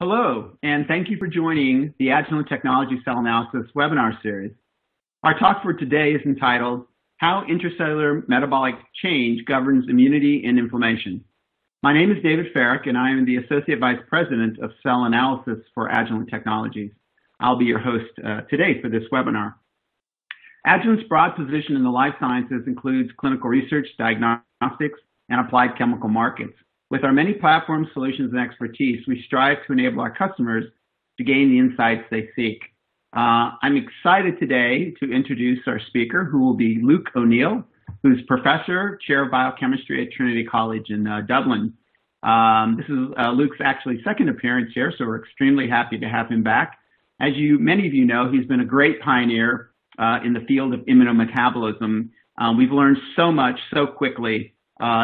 Hello, and thank you for joining the Agilent Technologies Cell Analysis webinar series. Our talk for today is entitled, How Intracellular Metabolic Change Governs Immunity and Inflammation. My name is David Farrick, and I am the Associate Vice President of Cell Analysis for Agilent Technologies. I'll be your host today for this webinar. Agilent's broad position in the life sciences includes clinical research, diagnostics, and applied chemical markets. With our many platforms, solutions, and expertise, we strive to enable our customers to gain the insights they seek. I'm excited today to introduce our speaker, who will be Luke O'Neill, who's Professor, Chair of Biochemistry at Trinity College in Dublin. This is Luke's actually second appearance here, so we're extremely happy to have him back. As many of you know, he's been a great pioneer in the field of immunometabolism. We've learned so much so quickly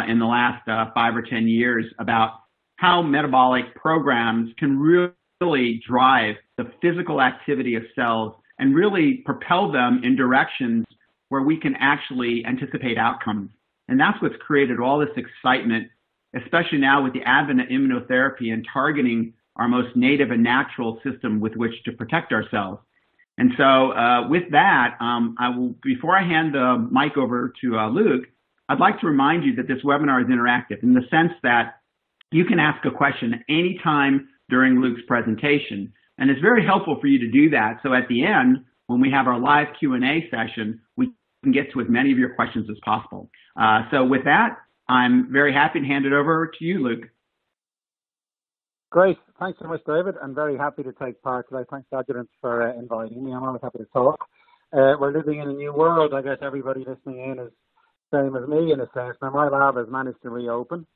in the last 5 or 10 years about how metabolic programs can really drive the physical activity of cells and really propel them in directions where we can actually anticipate outcomes. And that's what's created all this excitement, especially now with the advent of immunotherapy and targeting our most native and natural system with which to protect ourselves. And so with that, before I hand the mic over to Luke, I'd like to remind you that this webinar is interactive in the sense that you can ask a question any time during Luke's presentation. And it's very helpful for you to do that. So at the end, when we have our live Q&A session, we can get to as many of your questions as possible. So with that, I'm very happy to hand it over to you, Luke. Great. Thanks so much, David. I'm very happy to take part today. Thanks, Agilent, for inviting me. I'm always happy to talk. We're living in a new world. I guess everybody listening in is same as me in a sense. Now, my lab has managed to reopen,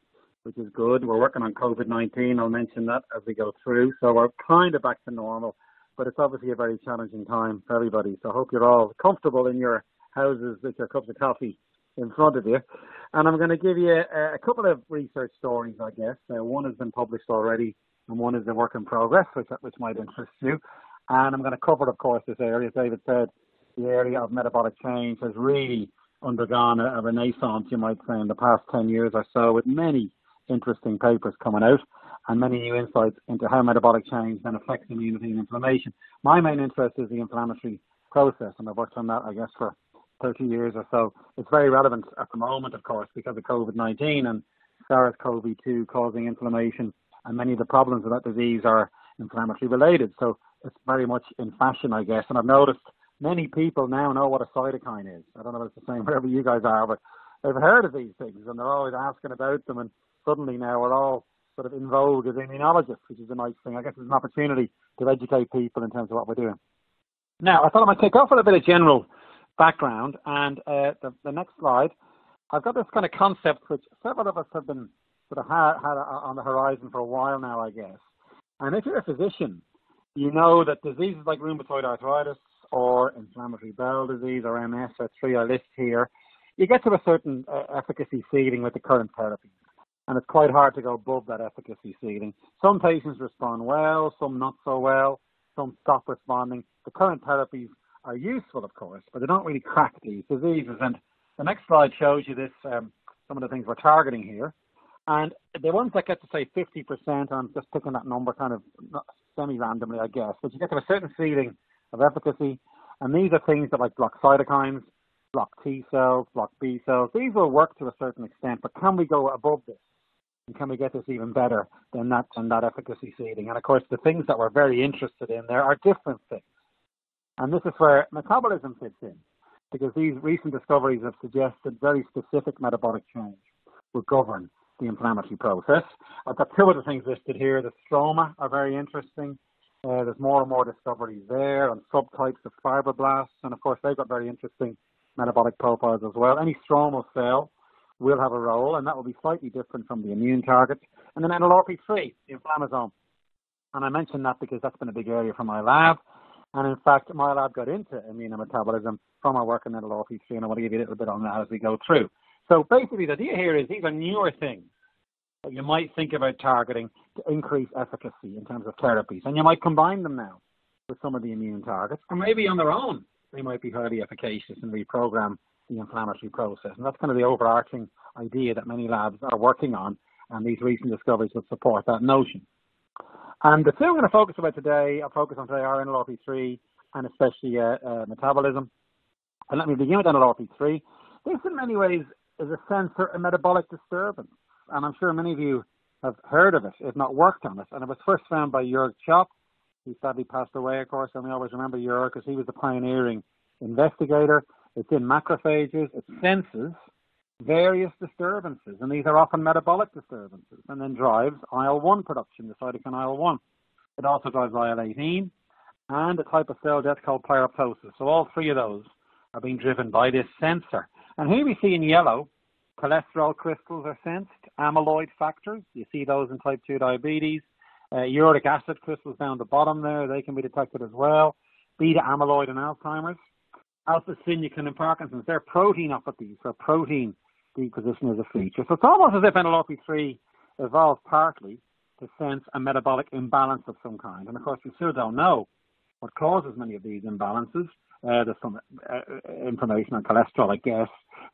which is good. We're working on COVID-19. I'll mention that as we go through. So we're kind of back to normal, but it's obviously a very challenging time for everybody. So I hope you're all comfortable in your houses with your cups of coffee in front of you. And I'm going to give you a couple of research stories, I guess. One has been published already, and one is a work in progress, which might interest you. And I'm going to cover, of course, this area. As David said, the area of metabolic change has really undergone a renaissance, you might say, in the past 10 years or so, with many interesting papers coming out and many new insights into how metabolic change then affects immunity and inflammation. My main interest is the inflammatory process, and I've worked on that, I guess, for 30 years or so. It's very relevant at the moment, of course, because of COVID-19 and SARS-CoV-2 causing inflammation, and many of the problems of that disease are inflammatory related. So it's very much in fashion, I guess, and I've noticed many people now know what a cytokine is. I don't know if it's the same wherever you guys are, but they've heard of these things and they're always asking about them. And suddenly now we're all sort of in vogue as immunologists, which is a nice thing. I guess it's an opportunity to educate people in terms of what we're doing. Now, I thought I might take off with a bit of general background. And the next slide, I've got this kind of concept which several of us have been sort of had on the horizon for a while now, I guess. And if you're a physician, you know that diseases like rheumatoid arthritis, or inflammatory bowel disease, or MS, or three I list here, you get to a certain efficacy ceiling with the current therapies, and it's quite hard to go above that efficacy ceiling. Some patients respond well, some not so well, some stop responding. The current therapies are useful, of course, but they don't really crack these diseases. And the next slide shows you this, some of the things we're targeting here. And the ones that get to, say, 50%, I'm just picking that number kind of semi-randomly, I guess, but you get to a certain ceiling of efficacy, and these are things that like block cytokines, block T cells, block B cells. These will work to a certain extent, but can we go above this? And can we get this even better than that efficacy ceiling? And of course, the things that we're very interested in there are different things. And this is where metabolism fits in, because these recent discoveries have suggested very specific metabolic change will govern the inflammatory process. I've got two other things listed here. The stroma are very interesting. There's more and more discoveries there on subtypes of fibroblasts, and of course they've got very interesting metabolic profiles as well. Any stromal cell will have a role, and that will be slightly different from the immune targets. And then NLRP3, the inflammasome, and I mentioned that because that's been a big area for my lab, and in fact my lab got into immunometabolism from our work in NLRP3, and I want to give you a little bit on that as we go through. So basically the idea here is these are newer things that you might think about targeting to increase efficacy in terms of therapies. And you might combine them now with some of the immune targets, and maybe on their own, they might be highly efficacious and reprogram the inflammatory process. And that's kind of the overarching idea that many labs are working on, and these recent discoveries would support that notion. And the two I'm going to focus on today are NLRP3 and especially metabolism. And let me begin with NLRP3. This in many ways is a sensor of metabolic disturbance. And I'm sure many of you have heard of it, if not worked on it. And it was first found by Jörg Schopp. He sadly passed away, of course, and we always remember Jörg because he was the pioneering investigator. It's in macrophages. It senses various disturbances, and these are often metabolic disturbances, and then drives IL-1 production, the cytokine IL-1. It also drives IL-18 and a type of cell death called pyroptosis. So all three of those are being driven by this sensor. And here we see in yellow, cholesterol crystals are sensed, amyloid factors. You see those in type 2 diabetes. Uric acid crystals down the bottom there, they can be detected as well. Beta amyloid in Alzheimer's. Alpha-synuclein in Parkinson's, they're proteinopathies, so protein deposition is a feature. So it's almost as if NLRP3 evolved partly to sense a metabolic imbalance of some kind. And of course, we still don't know what causes many of these imbalances. There's some information on cholesterol, I guess.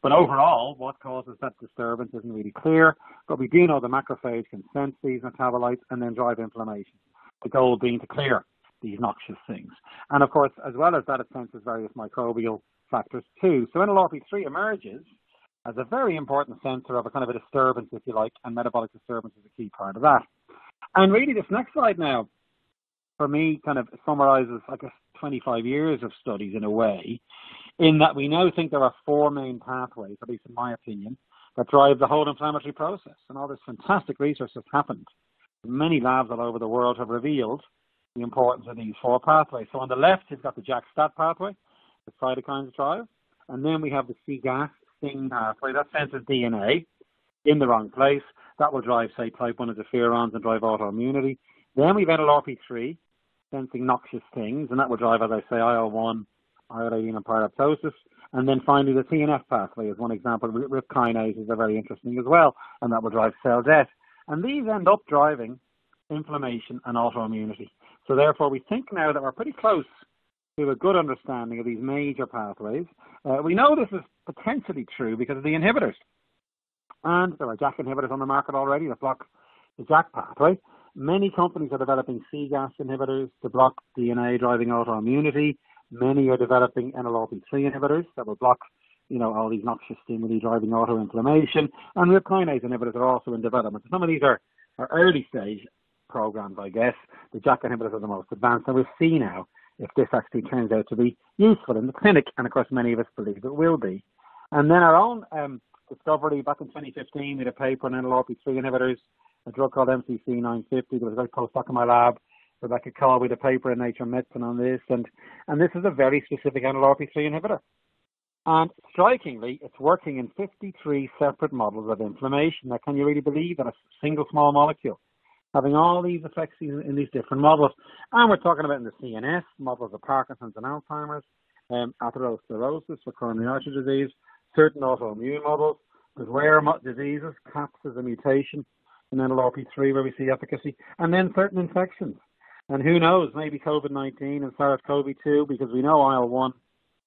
But overall, what causes that disturbance isn't really clear. But we do know the macrophage can sense these metabolites and then drive inflammation, the goal being to clear these noxious things. And of course, as well as that, it senses various microbial factors too. So NLRP3 emerges as a very important sensor of a kind of a disturbance, if you like, and metabolic disturbance is a key part of that. And really, this next slide now, for me, kind of summarizes, I guess, 25 years of studies in a way, in that we now think there are four main pathways, at least in my opinion, that drive the whole inflammatory process. And all this fantastic research has happened. Many labs all over the world have revealed the importance of these four pathways. So on the left, you've got the JAK-STAT pathway, the cytokines drive, and then we have the C-MYC pathway that senses DNA in the wrong place. That will drive, say, type 1 interferons and drive autoimmunity. Then we've NLRP3, sensing noxious things, and that will drive, as I say, IL-1, IL-18, and pyroptosis. And then finally, the TNF pathway is one example. Rip kinases are very interesting as well, and that will drive cell death. And these end up driving inflammation and autoimmunity. So therefore, we think now that we're pretty close to a good understanding of these major pathways. We know this is potentially true because of the inhibitors. And there are JAK inhibitors on the market already that block the JAK pathway. Many companies are developing C-gas inhibitors to block DNA-driving autoimmunity. Many are developing NLRP3 inhibitors that will block, you know, all these noxious stimuli driving autoinflammation. And RIP kinase inhibitors are also in development. Some of these are early-stage programs, I guess. The JAK inhibitors are the most advanced, and we'll see now if this actually turns out to be useful in the clinic, and of course many of us believe it will be. And then our own discovery back in 2015, we had a paper on NLRP3 inhibitors, a drug called MCC950 that was very postdoc in my lab. Rebecca Call, we had a paper in Nature Medicine on this, and this is a very specific NLRP3 inhibitor. And strikingly, it's working in 53 separate models of inflammation. Now, can you really believe that a single small molecule having all these effects in these different models? And we're talking about in the CNS, models of Parkinson's and Alzheimer's, atherosclerosis for coronary artery disease, certain autoimmune models, there's rare diseases, CAPS is a mutation, and then NLRP3 where we see efficacy, and then certain infections. And who knows, maybe COVID-19 and SARS-CoV-2, because we know IL-1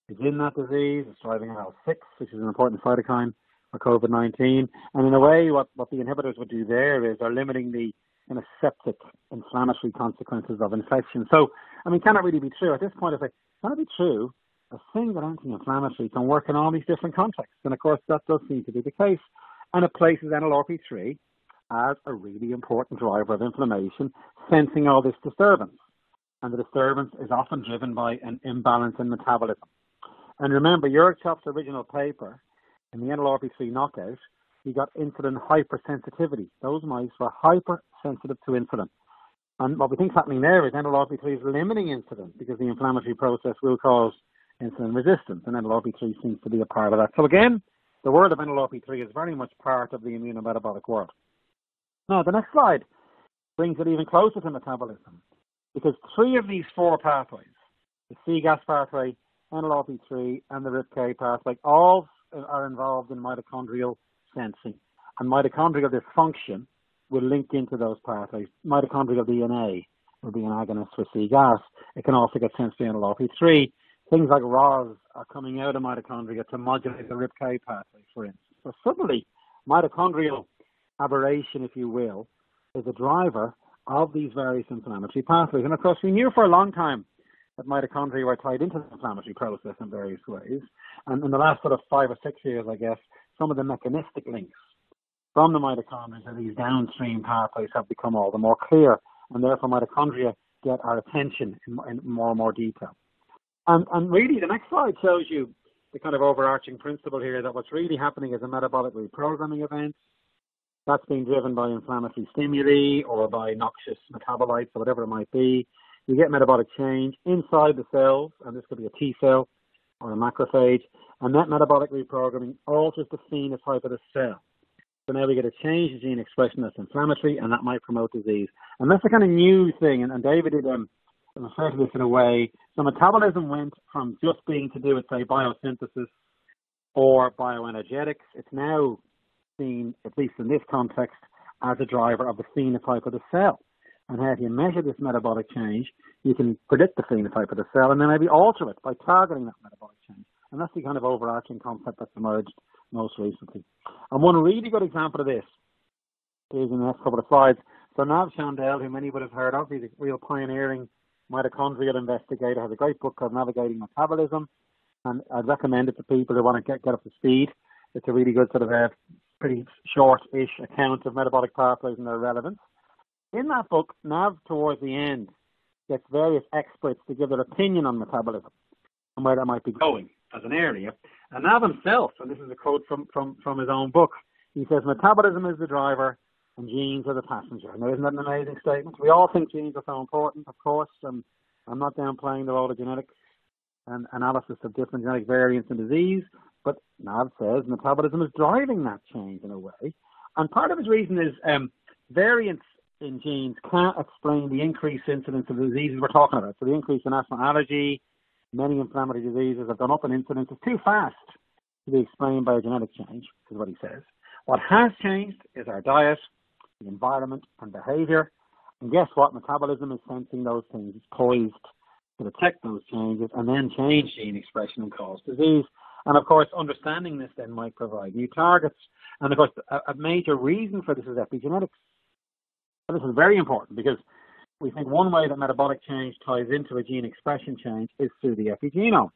is in that disease, it's driving IL-6, which is an important cytokine for COVID-19. And in a way, what the inhibitors would do there is they're limiting the and septic inflammatory consequences of infection. So, I mean, can it really be true? At this point, I say, can it be true a single anti-inflammatory can work in all these different contexts? And, of course, that does seem to be the case. And it places NLRP3 as a really important driver of inflammation, sensing all this disturbance. And the disturbance is often driven by an imbalance in metabolism. And remember, Jörg Schopp's original paper in the NLRP3 knockout, you got insulin hypersensitivity. Those mice were hypersensitive to insulin. And what we think is happening there is NLRP3 is limiting insulin because the inflammatory process will cause insulin resistance, and NLRP3 seems to be a part of that. So again, the world of NLRP3 is very much part of the immunometabolic world. Now, the next slide brings it even closer to metabolism because three of these four pathways, the C-gas pathway, NLRP3, and the RIPK pathway, all are involved in mitochondrial sensing, and mitochondrial dysfunction will link into those pathways. Mitochondrial DNA will be an agonist for C-gas. It can also get sensed by NLRP3. Things like ROS are coming out of mitochondria to modulate the RIPK pathway, for instance. So suddenly, mitochondrial aberration, if you will, is a driver of these various inflammatory pathways. And of course, we knew for a long time that mitochondria were tied into the inflammatory process in various ways. And in the last sort of 5 or 6 years, I guess, some of the mechanistic links from the mitochondria to these downstream pathways have become all the more clear, and therefore mitochondria get our attention in more and more detail. And really, the next slide shows you the kind of overarching principle here that what's really happening is a metabolic reprogramming event that's being driven by inflammatory stimuli or by noxious metabolites or whatever it might be. You get metabolic change inside the cells, and this could be a T cell or a macrophage, and that metabolic reprogramming alters the phenotype of the cell. So now we get a change in gene expression that's inflammatory, and that might promote disease. And that's a kind of new thing, and David did refer to this in a way. So metabolism went from just being to do with, say, biosynthesis or bioenergetics. It's now seen, at least in this context, as a driver of the phenotype of the cell. And how if you measure this metabolic change, you can predict the phenotype of the cell and then maybe alter it by targeting that metabolic change. And that's the kind of overarching concept that's emerged most recently. And one really good example of this is in the next couple of slides. So Nav Chandel, who many would have heard of, he's a real pioneering mitochondrial investigator, has a great book called Navigating Metabolism, and I'd recommend it to people who want to get up to speed. It's a really good sort of pretty short-ish account of metabolic pathways and their relevance. In that book, Nav, towards the end, gets various experts to give their opinion on metabolism and where that might be going as an area. And Nav himself, and this is a quote from his own book, he says, "Metabolism is the driver and genes are the passenger." Now, isn't that an amazing statement? We all think genes are so important, of course, and I'm not downplaying the role of genetics and analysis of different genetic variants in disease, but Nav says metabolism is driving that change in a way. And part of his reason is variants in genes can't explain the increased incidence of the diseases we're talking about. So the increase in asthma, allergy, many inflammatory diseases have gone up in incidence. It's too fast to be explained by a genetic change, is what he says. What has changed is our diet, the environment and behavior. And guess what? Metabolism is sensing those things. It's poised to detect those changes and then change gene expression and cause disease. And of course, understanding this then might provide new targets. And of course, a major reason for this is epigenetics. And this is very important because we think one way that metabolic change ties into a gene expression change is through the epigenome.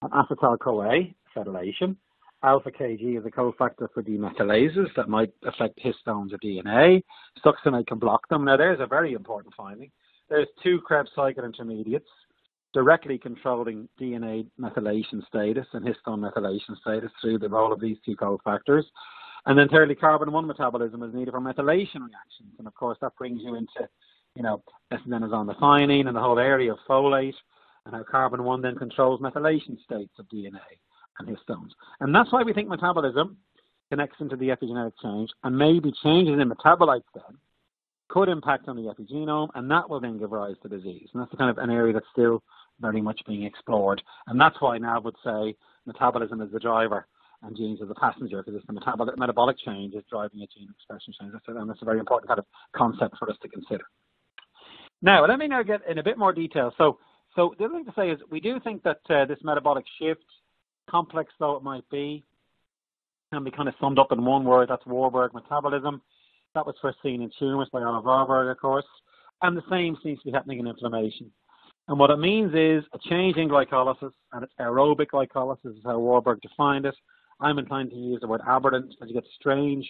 And acetyl-CoA, acetylation, alpha-KG is a cofactor for demethylases that might affect histones of DNA. Succinate can block them. Now, there's a very important finding. There's 2 Krebs cycle intermediates directly controlling DNA methylation status and histone methylation status through the role of these 2 cofactors. And then thirdly, carbon-1 metabolism is needed for methylation reactions. And, of course, that brings you into, you know, essendenazone methionine and the whole area of folate and how carbon-1 then controls methylation states of DNA and histones. And that's why we think metabolism connects into the epigenetic change, and maybe changes in metabolites then could impact on the epigenome, and that will then give rise to disease. And that's the kind of an area that's still very much being explored. And that's why now I would say metabolism is the driver and genes are the passenger, because it's the metabolic change is driving a gene expression change. And that's a very important kind of concept for us to consider. Now, let me now get in a bit more detail. So the other thing to say is we do think that this metabolic shift, complex though it might be, can be kind of summed up in one word. That's Warburg metabolism. That was first seen in tumors by Oliver Warburg, of course. And the same seems to be happening in inflammation. And what it means is a change in glycolysis, and it's aerobic glycolysis is how Warburg defined it. I'm inclined to use the word aberrant, as you get strange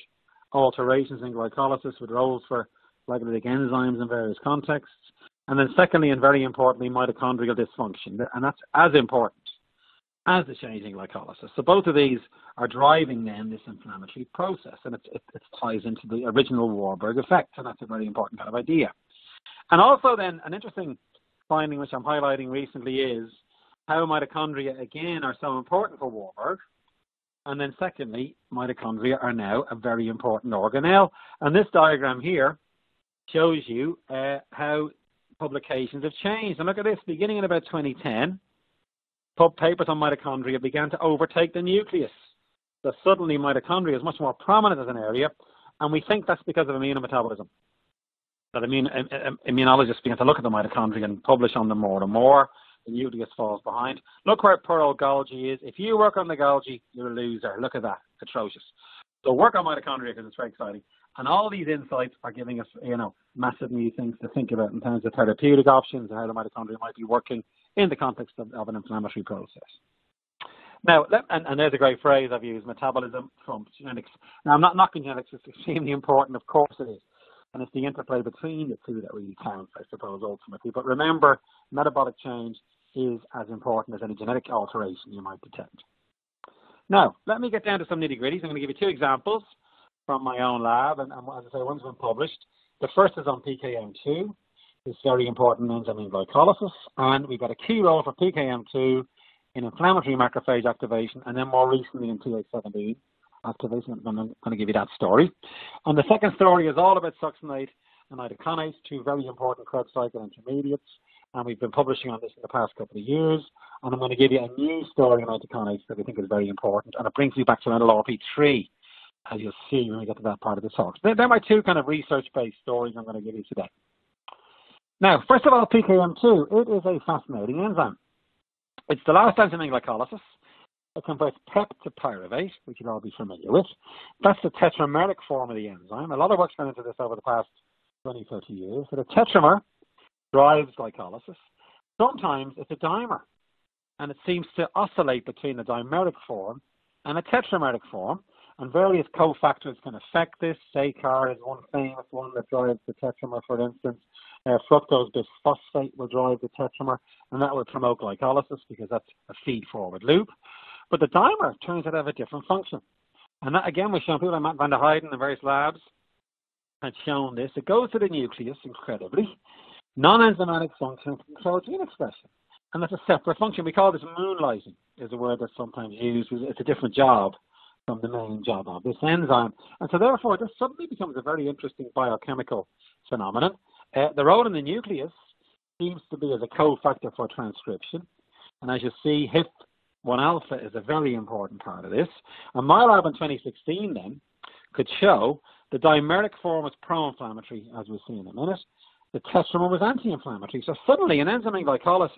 alterations in glycolysis with roles for glycolytic enzymes in various contexts. And then secondly, and very importantly, mitochondrial dysfunction. And that's as important as the changing glycolysis. So both of these are driving then this inflammatory process, and it ties into the original Warburg effect, and that's a very important kind of idea. And also then an interesting finding which I'm highlighting recently is how mitochondria again are so important for Warburg, and then secondly, mitochondria are now a very important organelle. And this diagram here shows you how publications have changed. And look at this, beginning in about 2010, papers on mitochondria began to overtake the nucleus. So suddenly mitochondria is much more prominent as an area, and we think that's because of immunometabolism. That immunologists begin to look at the mitochondria and publish on them more and more. The nucleus falls behind. Look where pearl Golgi is. If you work on the Golgi, you're a loser. Look at that. Atrocious. So work on mitochondria because it's very exciting. And all these insights are giving us, you know, massive new things to think about in terms of therapeutic options and how the mitochondria might be working in the context of an inflammatory process. Now, and there's a great phrase I've used, metabolism trumps genetics. Now, I'm not knocking genetics, it's extremely important, of course it is. And it's the interplay between the two that really counts, I suppose, ultimately. But remember, metabolic change is as important as any genetic alteration you might detect. Now, let me get down to some nitty-gritties. I'm going to give you two examples from my own lab, and as I say, one's been published. The first is on PKM2, this very important enzyme in glycolysis, and we've got a key role for PKM2 in inflammatory macrophage activation, and then more recently in TH17 activation. I'm going to give you that story. And the second story is all about succinate and itaconate, two very important Krebs cycle intermediates, and we've been publishing on this in the past couple of years. And I'm going to give you a new story on itaconate that we think is very important, and it brings me back to NLRP3, as you'll see when we get to that part of the talk. They're my two kind of research-based stories I'm going to give you today. Now, first of all, PKM2, it is a fascinating enzyme. It's the last enzyme in glycolysis. It converts PEP to pyruvate, which you'll all be familiar with. That's the tetrameric form of the enzyme. A lot of work's gone into this over the past 20, 30 years. So the tetramer drives glycolysis. Sometimes it's a dimer, and it seems to oscillate between a dimeric form and a tetrameric form. And various cofactors can affect this. SACAR is one famous one that drives the tetramer, for instance. Fructose bisphosphate will drive the tetramer, and that will promote glycolysis because that's a feed-forward loop. But the dimer turns out to have a different function. And that, again, was shown. People like Matt van der Heijden in various labs had shown this. It goes to the nucleus, incredibly. Non-enzymatic function can control gene expression. And that's a separate function. We call this moonlighting, is a word that's sometimes used. It's a different job from the main job of this enzyme. And so therefore, this suddenly becomes a very interesting biochemical phenomenon. The role in the nucleus seems to be as a cofactor for transcription. And as you see, HIF1 alpha is a very important part of this. And my lab in 2016 then could show the dimeric form was pro-inflammatory, as we'll see in a minute. The tetramer was anti-inflammatory. So suddenly an enzyme in glycolysis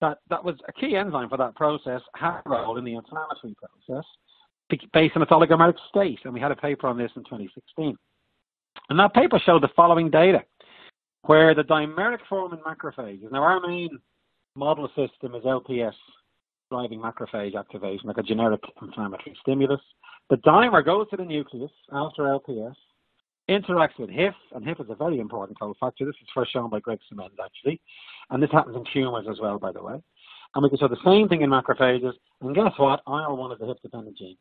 that was a key enzyme for that process had a role in the inflammatory process, based on its oligomeric state, and we had a paper on this in 2016. And that paper showed the following data, where the dimeric form in macrophages, now our main model system is LPS driving macrophage activation, like a generic inflammatory stimulus. The dimer goes to the nucleus after LPS, interacts with HIF, and HIF is a very important cofactor. This is first shown by Greg Semend, actually, and this happens in tumors as well, by the way. And we can show the same thing in macrophages, and guess what? IL-1 is a HIF-dependent gene.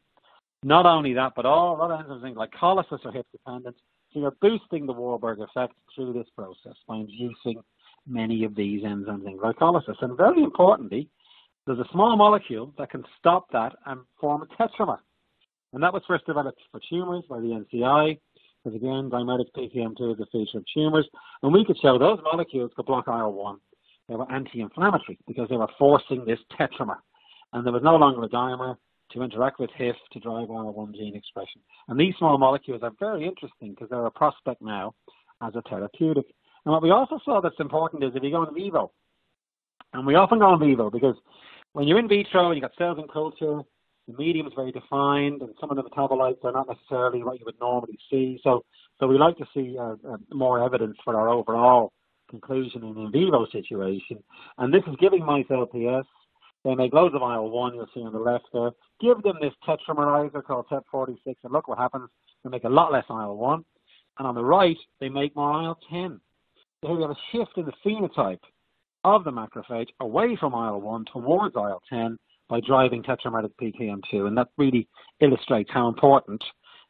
Not only that, but all other enzymes in glycolysis are HIF-dependent, so you're boosting the Warburg effect through this process by inducing many of these enzymes in glycolysis. And very importantly, there's a small molecule that can stop that and form a tetramer. And that was first developed for tumours by the NCI, because again, dimetic PKM2 is a feature of tumours. And we could show those molecules could block IL-1. They were anti-inflammatory because they were forcing this tetramer. And there was no longer a dimer to interact with HIF to drive IL-1 gene expression. And these small molecules are very interesting because they're a prospect now as a therapeutic. And what we also saw that's important is if you go in vivo, and we often go in vivo because when you're in vitro and you've got cells in culture, the medium is very defined and some of the metabolites are not necessarily what you would normally see. So we like to see more evidence for our overall conclusion in vivo situation. And this is giving mice LPS. They make loads of IL-1, you'll see on the left there. Give them this tetramerizer called TET46, and look what happens. They make a lot less IL-1. And on the right, they make more IL-10. So here we have a shift in the phenotype of the macrophage away from IL-1 towards IL-10 by driving tetrameric PKM2. And that really illustrates how important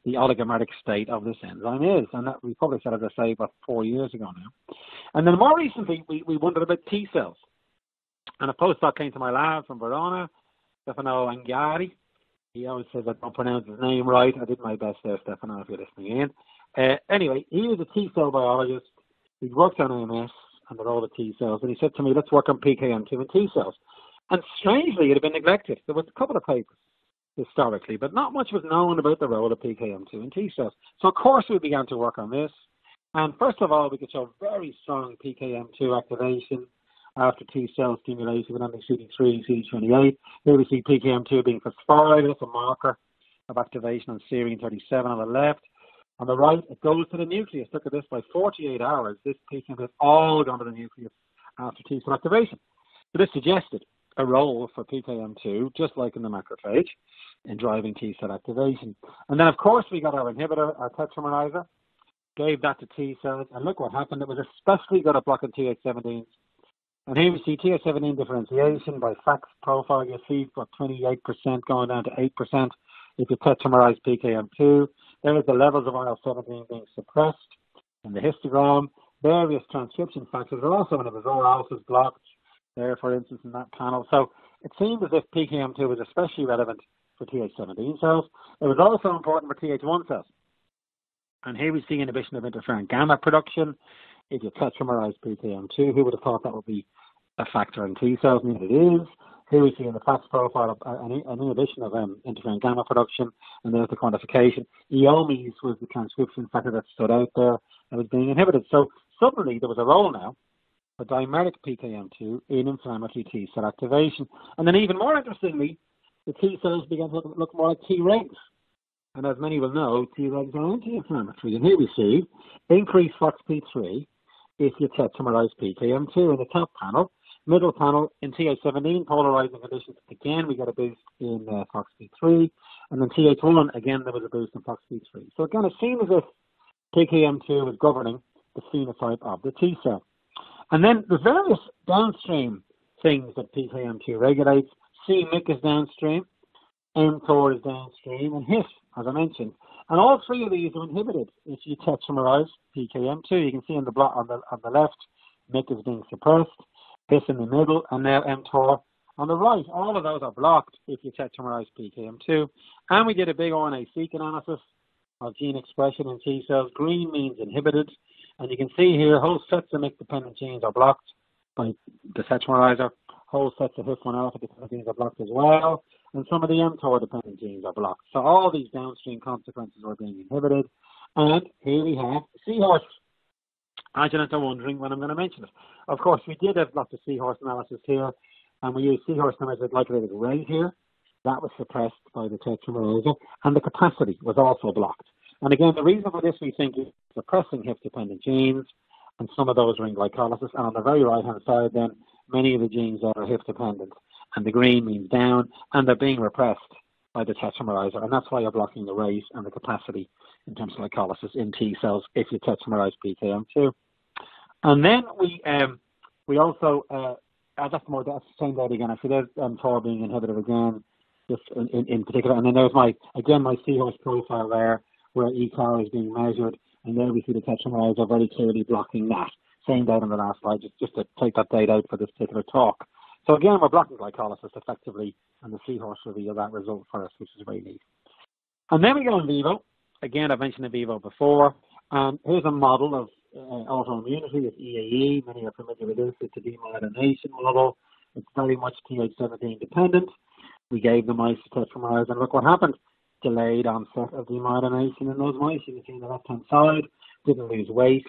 the oligomeric state of this enzyme is, and that we published that, as I say, about 4 years ago now. And then more recently, we wondered about T cells. And a postdoc came to my lab from Verona, Stefano Anghiari. He always says I don't pronounce his name right. I did my best there, Stefano, if you're listening in. Anyway, he was a T cell biologist. He worked on MS and the role of T cells, and he said to me, let's work on PKM2 and T cells. And strangely, it had been neglected. There was a couple of papers historically, but not much was known about the role of PKM2 and T cells. So of course we began to work on this, and first of all we could show very strong PKM2 activation after T cell stimulation with anti-CD3 and CD28. Here we see PKM2 being phosphorylated, that's a marker of activation on serine 37 on the left. On the right, it goes to the nucleus. Look at this, by 48 hours, this PKM2 has all gone to the nucleus after T cell activation. So this suggested a role for PKM2, just like in the macrophage, in driving T cell activation. And then, of course, we got our inhibitor, our tetramerizer, gave that to T cells, and look what happened. It was especially good at blocking TH17s. And here we see TH17 differentiation by FACS profile. You see for 28% going down to 8%. If you tetramerize PKM2, there's the levels of IL-17 being suppressed in the histogram. Various transcription factors are also in it. All alphas blocked there, for instance, in that panel. So it seemed as if PKM2 was especially relevant for TH17 cells. It was also important for TH1 cells. And here we see inhibition of interferon gamma production. If you tetramerize PKM2, who would have thought that would be a factor in T cells? And it is. Here we see in the FACS profile an inhibition of interferon gamma production, and there's the quantification. EOMES was the transcription factor that stood out there and was being inhibited. So suddenly there was a role now for dimeric PKM2 in inflammatory T cell activation. And then even more interestingly, the T cells began to look more like Tregs. And as many will know, Tregs are anti-inflammatory. And here we see increased FOXP3 if you tetramerize PKM2 in the top panel. Middle panel, in TH17 polarizing conditions, again, we got a boost in FOXP3. And then TH1, again, there was a boost in FOXP3. So again, it seemed as if PKM2 was governing the phenotype of the T cell. And then the various downstream things that PKM2 regulates, C-MYC is downstream, MTOR is downstream, and HIF, as I mentioned. And all three of these are inhibited if you tetramerize PKM2. You can see in the block on the left, MYC is being suppressed. HIF in the middle, and now mTOR on the right. All of those are blocked if you tetramerize PKM2. And we did a big RNA-seq analysis of gene expression in T cells. Green means inhibited. And you can see here whole sets of MYC-dependent genes are blocked by the tetramerizer. Whole sets of HIF-1 alpha-dependent genes are blocked as well. And some of the mTOR-dependent genes are blocked. So all these downstream consequences are being inhibited. And here we have seahorse. Agilent are wondering when I'm going to mention it. Of course, we did have lots of seahorse analysis here, and we used seahorse numbers like it is right here. That was suppressed by the tetramerizer, and the capacity was also blocked. And again, the reason for this, we think, is suppressing HIF-dependent genes, and some of those are in glycolysis. And on the very right-hand side, then, many of the genes are HIF-dependent, and the green means down, and they're being repressed by the tetramerizer, and that's why you're blocking the race and the capacity in terms of glycolysis in T cells if you tetramerize PKM2. And then we also, that's more, that's the same data again. I see there's mTOR being inhibited again, just in particular. And then there's my seahorse profile there, where ECAR is being measured. And there we see the tetramerizer very clearly blocking that. Same data on the last slide, just to take that data out for this particular talk. So again, we're blocking glycolysis effectively, and the seahorse revealed that result for us, which is very neat. And then we go in vivo. Again, I've mentioned in vivo before. Here's a model of autoimmunity with EAE. Many are familiar with this. It's a demyelination model. It's very much TH17 dependent. We gave the mice to tetramerize, and look what happened. Delayed onset of demyelination in those mice. You can see on the left-hand side, didn't lose weight.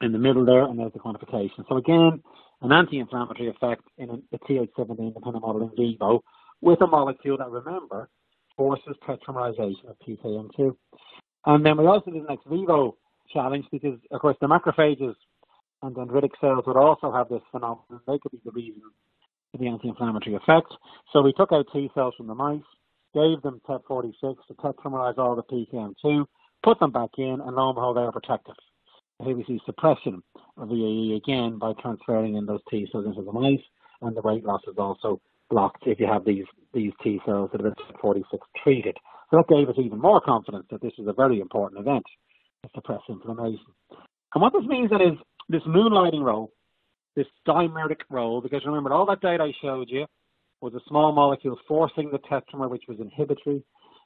In the middle there, and there's the quantification. So again, an anti-inflammatory effect in a TH17 dependent model in vivo with a molecule that, remember, forces tetramerization of PKM2. And then we also did an ex vivo challenge because, of course, the macrophages and dendritic cells would also have this phenomenon. They could be the reason for the anti-inflammatory effect. So we took out T cells from the mice, gave them TET46 to tetramerize all the PKM2, put them back in, and lo and behold, they are protective. Here we see suppression of EAE again by transferring in those T cells into the mice, and the weight loss is also blocked if you have these T cells that have been 46 treated. So that gave us even more confidence that this is a very important event to suppress inflammation. And what this means then is this moonlighting role, this dimeric role, because remember all that data I showed you was a small molecule forcing the tetramer, which was inhibitory.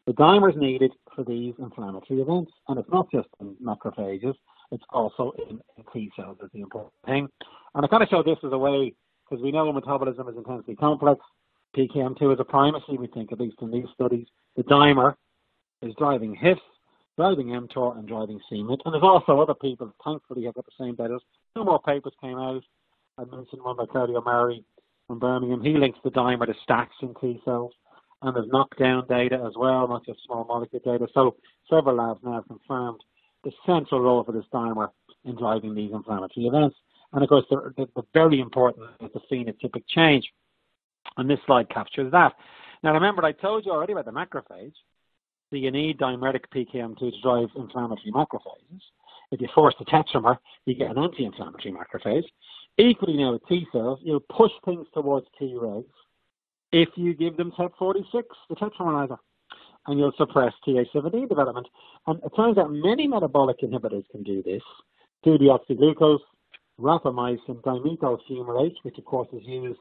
The dimer is needed for these inflammatory events, and it's not just in macrophages. It's also in T cells is the important thing. And I kind of show this as a way, because we know metabolism is intensely complex. PKM2 is a primacy, we think, at least in these studies. The dimer is driving HIF, driving mTOR, and driving c-MYC. And there's also other people, thankfully, have got the same data. Two more papers came out. I mentioned one by Claudio Mari from Birmingham. He links the dimer to STATs in T cells. and there's knockdown data as well, not just small molecule data. So several labs now have confirmed the central role for this dimer in driving these inflammatory events. And of course, the very important is the phenotypic change. And this slide captures that. Now remember, I told you already about the macrophage. So you need dimeric PKM2 to drive inflammatory macrophages. If you force the tetramer, you get an anti-inflammatory macrophage. Equally now with T cells, you'll push things towards Tregs if you give them TET46, the tetramerizer, and you'll suppress TH17 development. And it turns out many metabolic inhibitors can do this: 2-deoxyglucose, rapamycin, dimethyl fumarate, which of course is used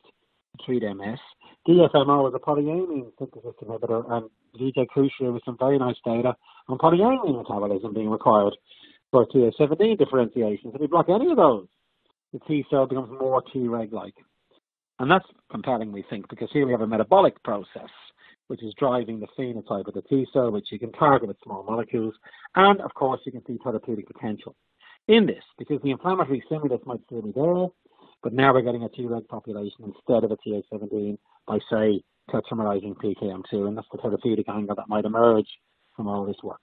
to treat MS. DFMO is a polyamine synthesis inhibitor, and Vijay Kushar with some very nice data on polyamine metabolism being required for TH17 differentiation. So if you block any of those, the T cell becomes more Treg-like. And that's compelling, we think, because here we have a metabolic process which is driving the phenotype of the T cell, which you can target with small molecules. And, of course, you can see therapeutic potential in this, because the inflammatory stimulus might still be there, but now we're getting a Treg population instead of a TH17 by, say, tetramerizing PKM2, and that's the therapeutic angle that might emerge from all this work.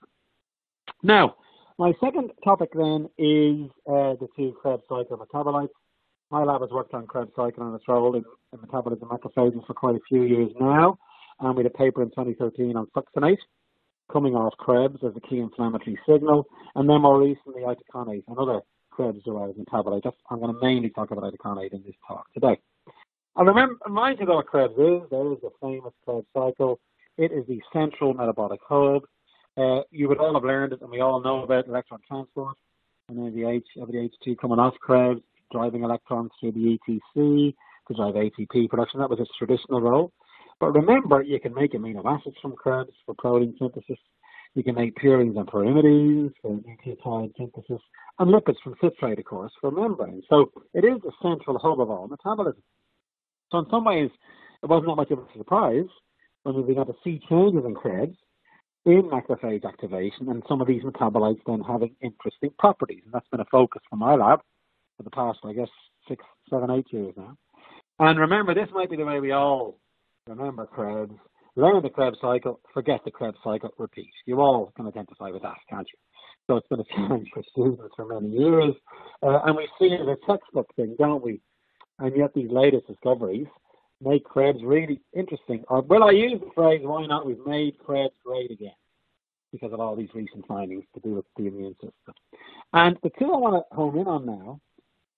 Now, my second topic then is the two Krebs cycle metabolites. My lab has worked on Krebs cycle and its role in metabolism macrophages for quite a few years now, and we had a paper in 2013 on succinate coming off Krebs as a key inflammatory signal, and then more recently itaconate, another Krebs-derived metabolite. I'm going to mainly talk about itaconate in this talk today. I'll remind you what Krebs is. There is the famous Krebs cycle. It is the central metabolic hub. You would all have learned it, and we all know about electron transport, and then the H2 coming off Krebs, driving electrons through the ETC to drive ATP production. That was its traditional role. But remember, you can make amino acids from Krebs for protein synthesis. You can make purines and pyrimidines for nucleotide synthesis, and lipids from citrate, of course, for membranes. So it is the central hub of all metabolism. So in some ways, it wasn't that much of a surprise when we began to see changes in Krebs in macrophage activation, and some of these metabolites then having interesting properties. And that's been a focus for my lab for the past, I guess, 6, 7, 8 years now. And remember, this might be the way we all remember Krebs. Learn the Krebs cycle, forget the Krebs cycle, repeat. You all can identify with that, can't you? So it's been a challenge for students for many years. And we see it as a textbook thing, don't we? And yet these latest discoveries make Krebs really interesting. Or will I use the phrase, why not, we've made Krebs great again, because of all these recent findings to do with the immune system. And the two I want to home in on now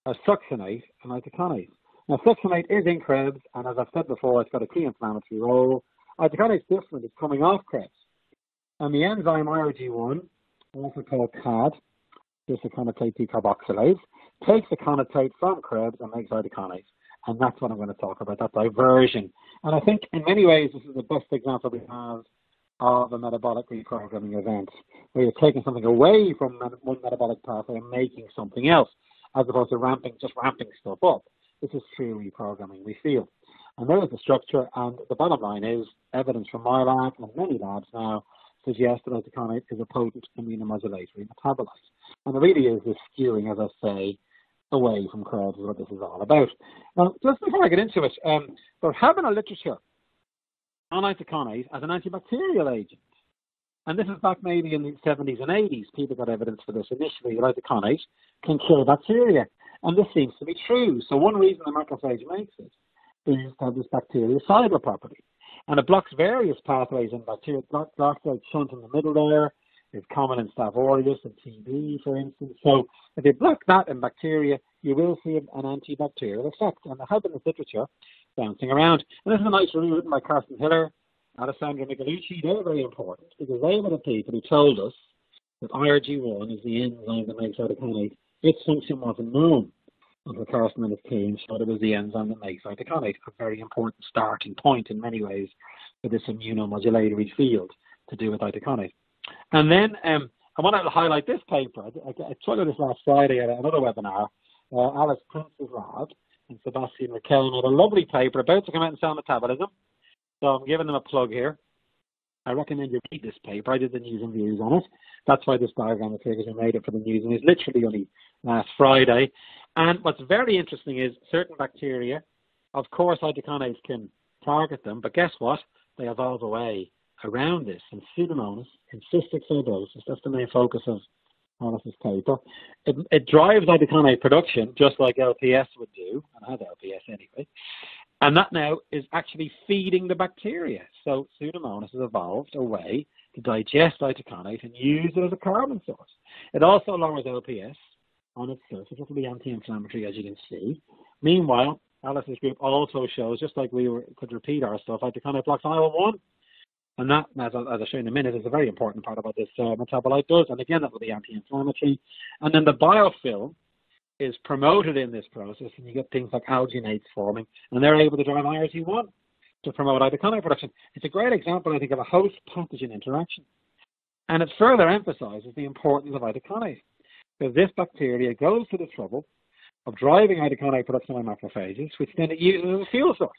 are succinate and itaconate. Now, succinate is in Krebs, and as I've said before, it's got a key inflammatory role. Itaconate is different, it's coming off Krebs. And the enzyme IRG1, also called CAD, disaconate decarboxylase, takes the conatate from Krebs and makes itaconate. And that's what I'm going to talk about, that diversion. And I think in many ways, this is the best example we have of a metabolic reprogramming event, where you're taking something away from one metabolic pathway and making something else, as opposed to just ramping stuff up. This is true reprogramming, we feel. And there is the structure, and the bottom line is, evidence from my lab and many labs now suggests that itaconate is a potent immunomodulatory metabolite. And it really is this skewing, as I say, away from Krebs is what this is all about. Now, just before I get into it, we're having a literature on itaconate as an antibacterial agent. And this is back maybe in the 70s and 80s. People got evidence for this initially, that itaconate can kill bacteria. And this seems to be true. So one reason the macrophage makes it is to have this bactericidal property. And it blocks various pathways in bacteria. Blocks that shunt in the middle there. It's common in Staph aureus and TB, for instance. So if you block that in bacteria, you will see an antibacterial effect. And there have been this literature bouncing around. And this is a nice review written by Carsten Hiller, Alessandra Michelucci. They're very important because they were the people who told us that IRG1 is the enzyme that makes itaconate. Its function wasn't known until Carsten and his team showed it was the enzyme that makes itaconate. A very important starting point in many ways for this immunomodulatory field to do with itaconate. And then I want to highlight this paper. I told you this last Friday at another webinar. Alice Prince's lab and Sebastian McKellen had a lovely paper about to come out in Cell Metabolism. So I'm giving them a plug here. I recommend you read this paper. I did the news and views on it. That's why this diagram is here, because I made it for the news and it's literally only last Friday. And what's very interesting is certain bacteria, of course, itaconates can target them, but guess what? they evolve away around this. And pseudomonas and cystic fibrosis, that's the main focus of all of this paper. It drives itaconate production just like LPS would do, and I have LPS anyway, and that now is actually feeding the bacteria. So pseudomonas has evolved a way to digest itaconate and use it as a carbon source. It also lowers LPS on its surface. It will be anti-inflammatory, as you can see. Meanwhile, Alice's group also shows, just like we could repeat our stuff, itaconate blocks IL-1. And that, as I'll show you in a minute, is a very important part about this metabolite does. And again, that will be anti-inflammatory. And then the biofilm is promoted in this process, and you get things like alginates forming, and they're able to drive IRG1 to promote itaconate production. It's a great example, I think, of a host-pathogen interaction. And it further emphasizes the importance of itaconate, because this bacteria goes to the trouble of driving itaconate production by macrophages, which then it uses as a fuel source,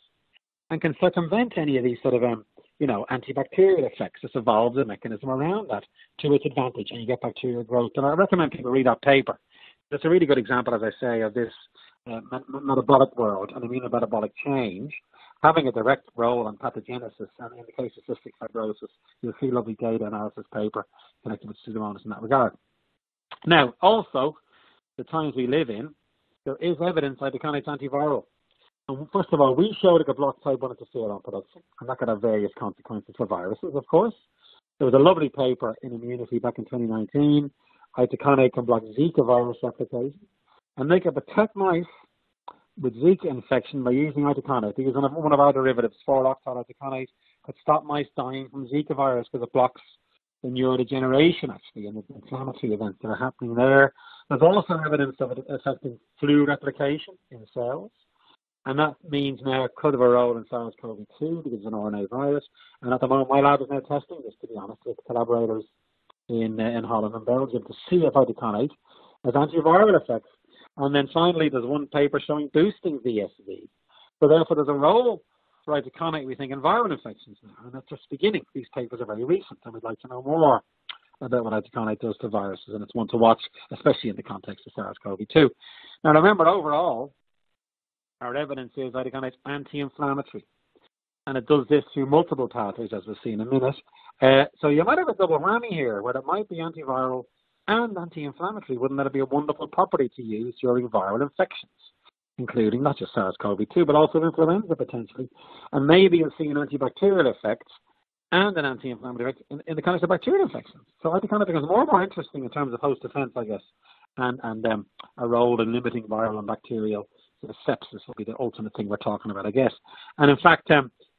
and can circumvent any of these sort of antibacterial effects. This evolves a mechanism around that to its advantage, and you get bacterial growth. And I recommend people read that paper. That's a really good example, as I say, of this metabolic world and immunometabolic change having a direct role on pathogenesis. And in the case of cystic fibrosis, you'll see lovely data analysis paper connected with pseudomonas in that regard. Now, also, the times we live in, there is evidence itaconate's antiviral. And first of all, we showed it could block type 1 interferon production, and that could have various consequences for viruses, of course. There was a lovely paper in Immunity back in 2019, itaconate can block Zika virus replication, and they could protect mice with Zika infection by using itaconate. Because one of our derivatives, 4-octyl itaconate, could stop mice dying from Zika virus because it blocks the neurodegeneration, actually, and the inflammatory events that are happening there. There's also evidence of it affecting flu replication in cells. And that means now it could have a role in SARS-CoV-2 because it's an RNA virus. And at the moment, my lab is now testing this, to be honest, with collaborators in Holland and Belgium to see if itaconate has antiviral effects. And then finally, there's one paper showing boosting VSV. So therefore, there's a role for itaconate, we think, in viral infections now. And that's just beginning. These papers are very recent, and we'd like to know more about what itaconate does to viruses. And it's one to watch, especially in the context of SARS-CoV-2. Now, remember, overall, our evidence is itaconate is anti-inflammatory, and it does this through multiple pathways, as we'll see in a minute. So you might have a double whammy here, where it might be antiviral and anti-inflammatory. Wouldn't that be a wonderful property to use during viral infections, including not just SARS-CoV-2, but also influenza potentially? And maybe you'll see an antibacterial effect and an anti-inflammatory effect in the context of bacterial infections. So itaconate becomes more and more interesting in terms of host defense, I guess, and a role in limiting viral and bacterial. So the sepsis will be the ultimate thing we're talking about, I guess. And in fact,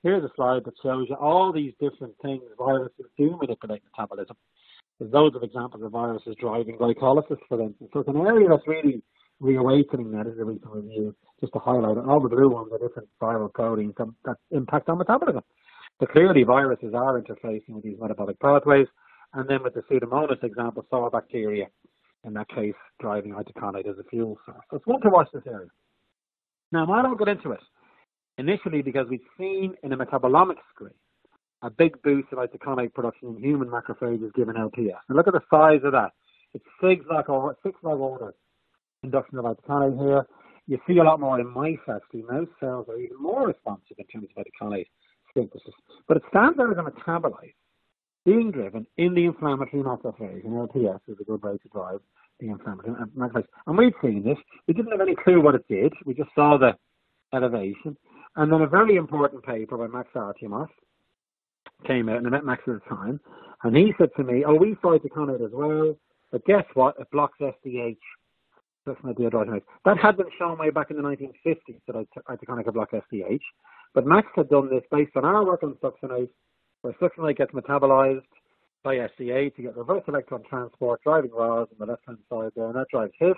here's a slide that shows you all these different things viruses do manipulate metabolism. There's loads of examples of viruses driving glycolysis, for instance. So it's an area that's really reawakening that is a recent review, just to highlight it. All the blue ones are different viral proteins that impact on metabolism. But clearly viruses are interfacing with these metabolic pathways. And then with the pseudomonas example, sour bacteria, in that case, driving itaconate as a fuel source. So it's one to watch this area. Now, why don't I get into it? Initially, because we've seen in a metabolomic screen a big boost of itaconate production in human macrophages given LPS. And look at the size of that. It's six-log order induction of itaconate here. You see a lot more in mice, actually. Mouse cells are even more responsive in terms of itaconate synthesis. But it stands out as a metabolite being driven in the inflammatory macrophage, and LPS is a good way to drive the inflammatory macrophage. And we've seen this. We didn't have any clue what it did. We just saw the elevation. And then a very important paper by Max Artiomos came out, and I met Max at the time, and he said to me, we tried itaconate as well, but guess what? It blocks SDH. That had been shown way back in the 1950s that itaconate could block SDH. But Max had done this based on our work on succinate, where succinate gets metabolized by SCA to get reverse electron transport, driving RAS on the left-hand side there, and that drives HIF.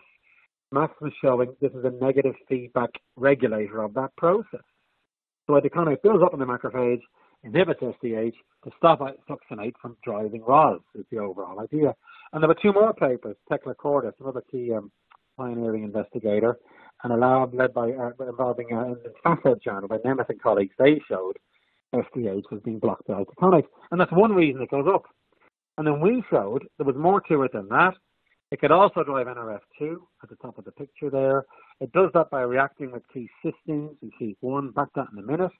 Max was showing this is a negative feedback regulator of that process. So itaconate builds up in the macrophage, inhibits SDH to stop succinate from driving RAS is the overall idea. And there were two more papers, Tekla Cordes, another key pioneering investigator, and a lab led by, involving the FACS journal by Nemeth and colleagues. They showed SDH was being blocked by itaconate, and that's one reason it goes up. And then we showed there was more to it than that. It could also drive NRF2 at the top of the picture there. It does that by reacting with key cysteines and key one, back to that in a minute.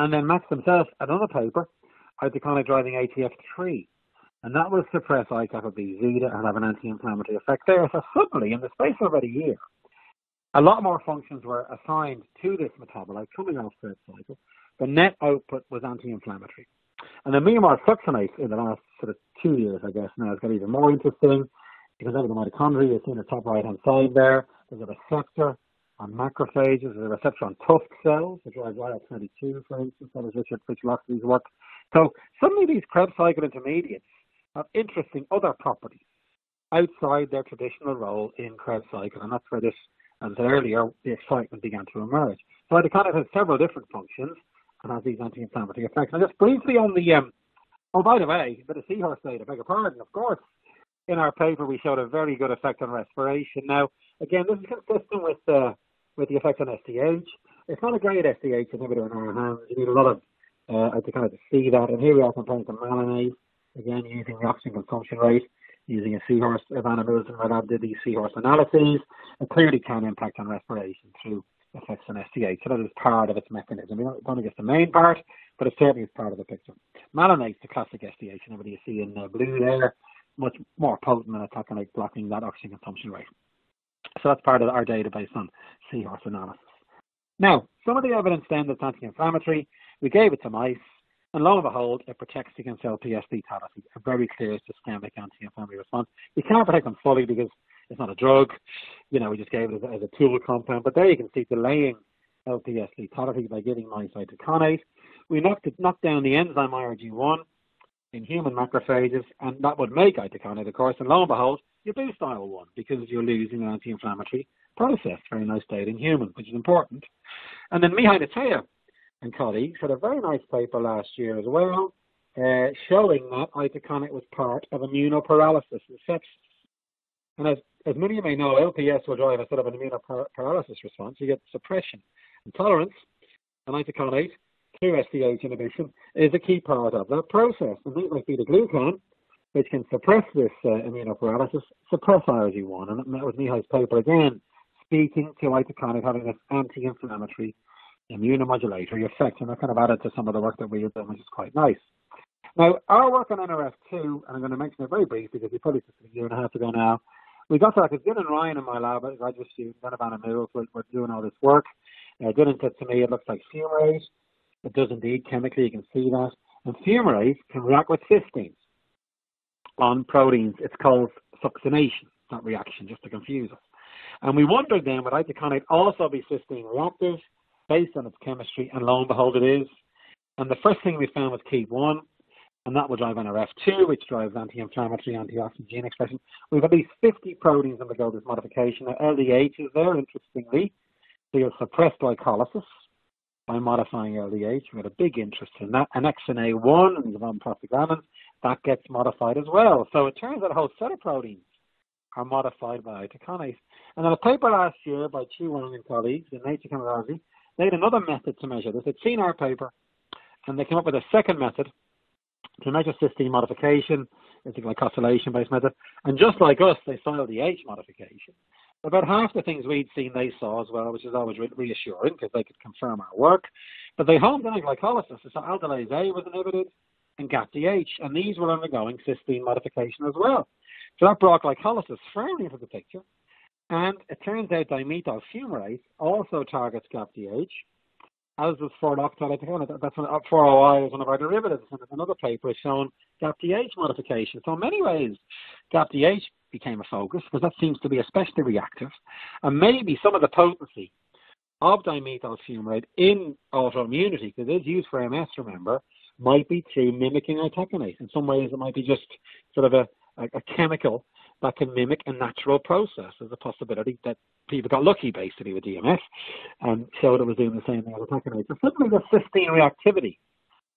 and then matched themselves another paper, itaconate driving HIF3, and that will suppress IκB zeta and have an anti-inflammatory effect there. So suddenly, in the space of about a year, a lot more functions were assigned to this metabolite coming off Krebs cycle. The net output was anti-inflammatory. And then meanwhile, succinate in the last sort of 2 years, I guess, now has got even more interesting because over the mitochondria, you see in the top right-hand side there, there's a receptor on macrophages, there's a receptor on Tuft cells, which drives IL-22, for instance, that is Richard Fitzlocksley's work. So suddenly these Krebs cycle intermediates have interesting other properties outside their traditional role in Krebs cycle, and that's where this, as earlier, the excitement began to emerge. So itaconate has several different functions and has these anti-inflammatory effects. And just briefly on the, oh, by the way, the seahorse data, beg your pardon, of course, in our paper we showed a very good effect on respiration. Now, again, this is consistent with the effect on SDH. It's not a great SDH inhibitor in our hands. You need a lot of, itaconate to see that. And here we are comparing to malinase, again, using the oxygen consumption rate, using a seahorse. Ivana Mills and my lab did these seahorse analyses, and clearly can impact on respiration through effects on SDH. So that is part of its mechanism. We don't think it's the main part, but it certainly is part of the picture. Malinase, the classic SDH, and everybody you see in blue there, much more potent than itaconate, blocking that oxygen consumption rate. So that's part of our database on seahorse analysis. Now, some of the evidence then that's anti-inflammatory, we gave it to mice, and lo and behold, it protects against LPS lethality, a very clear systemic anti-inflammatory response. You can't protect them fully because it's not a drug. You know, we just gave it as a tool compound. But there you can see delaying LPS lethality by giving mice itaconate. We knocked down the enzyme IRG1 in human macrophages, and that would make itaconate, of course. And lo and behold, you boost IL-1 because you're losing an anti-inflammatory process. Very nice data in humans, which is important. And then Mihai Netea and colleagues had a very nice paper last year as well, showing that itaconate was part of immunoparalysis and sepsis. And as many of you may know, LPS will drive a sort of an immunoparalysis response. You get suppression and tolerance, and itaconate through SDH inhibition is a key part of that process. And these might be the glucan, which can suppress this immunoparalysis, suppress IRG1. And that was Mihai's paper again, speaking to itaconate having this anti-inflammatory immunomodulatory effect, and I kind of added to some of the work that we had done, which is quite nice. Now, our work on NRF2, and I'm going to mention it very briefly because we published it a year and a half ago now, we got to that because Dylan Ryan in my lab, a graduate student, and Ivana Mills, were doing all this work. Dylan said to me, it looks like fumarate. It does indeed, chemically, you can see that. And fumarate can react with cysteines on proteins. It's called succination, that reaction, just to confuse us. And we wondered then, would itaconate also be cysteine reactive, based on its chemistry, and lo and behold, it is. And the first thing we found was KEAP1, and that will drive NRF2, which drives anti-inflammatory, antioxidant gene expression. We've at least 50 proteins undergo this modification. Now, LDH is there, interestingly. So you'll suppress glycolysis by modifying LDH. We've got a big interest in that. Annexin A1 and the von prostaglandins, that gets modified as well. So it turns out a whole set of proteins are modified by itaconate. And in a paper last year by Chu Wang and colleagues in Nature Chemology, they had another method to measure this. They'd seen our paper, and they came up with a second method to measure cysteine modification. It's a glycosylation-based method. And just like us, they saw LDH modification. About half the things we'd seen they saw as well, which is always reassuring because they could confirm our work. But they honed in on glycolysis. So aldolase A was inhibited and GAPDH, and these were undergoing cysteine modification as well. So that brought glycolysis firmly into the picture. And it turns out dimethyl fumarate also targets GAPDH, as does 4-octyl itaconate. That's 4-OI is one of our derivatives, and another paper has shown GAPDH modification. So in many ways, GAPDH became a focus because that seems to be especially reactive, and maybe some of the potency of dimethyl fumarate in autoimmunity, because it is used for MS, remember, might be through mimicking itaconate. In some ways, it might be just sort of a chemical that can mimic a natural process. There's a possibility that people got lucky, basically, with DMF and showed it was doing the same thing as itaconate. So suddenly the cysteine reactivity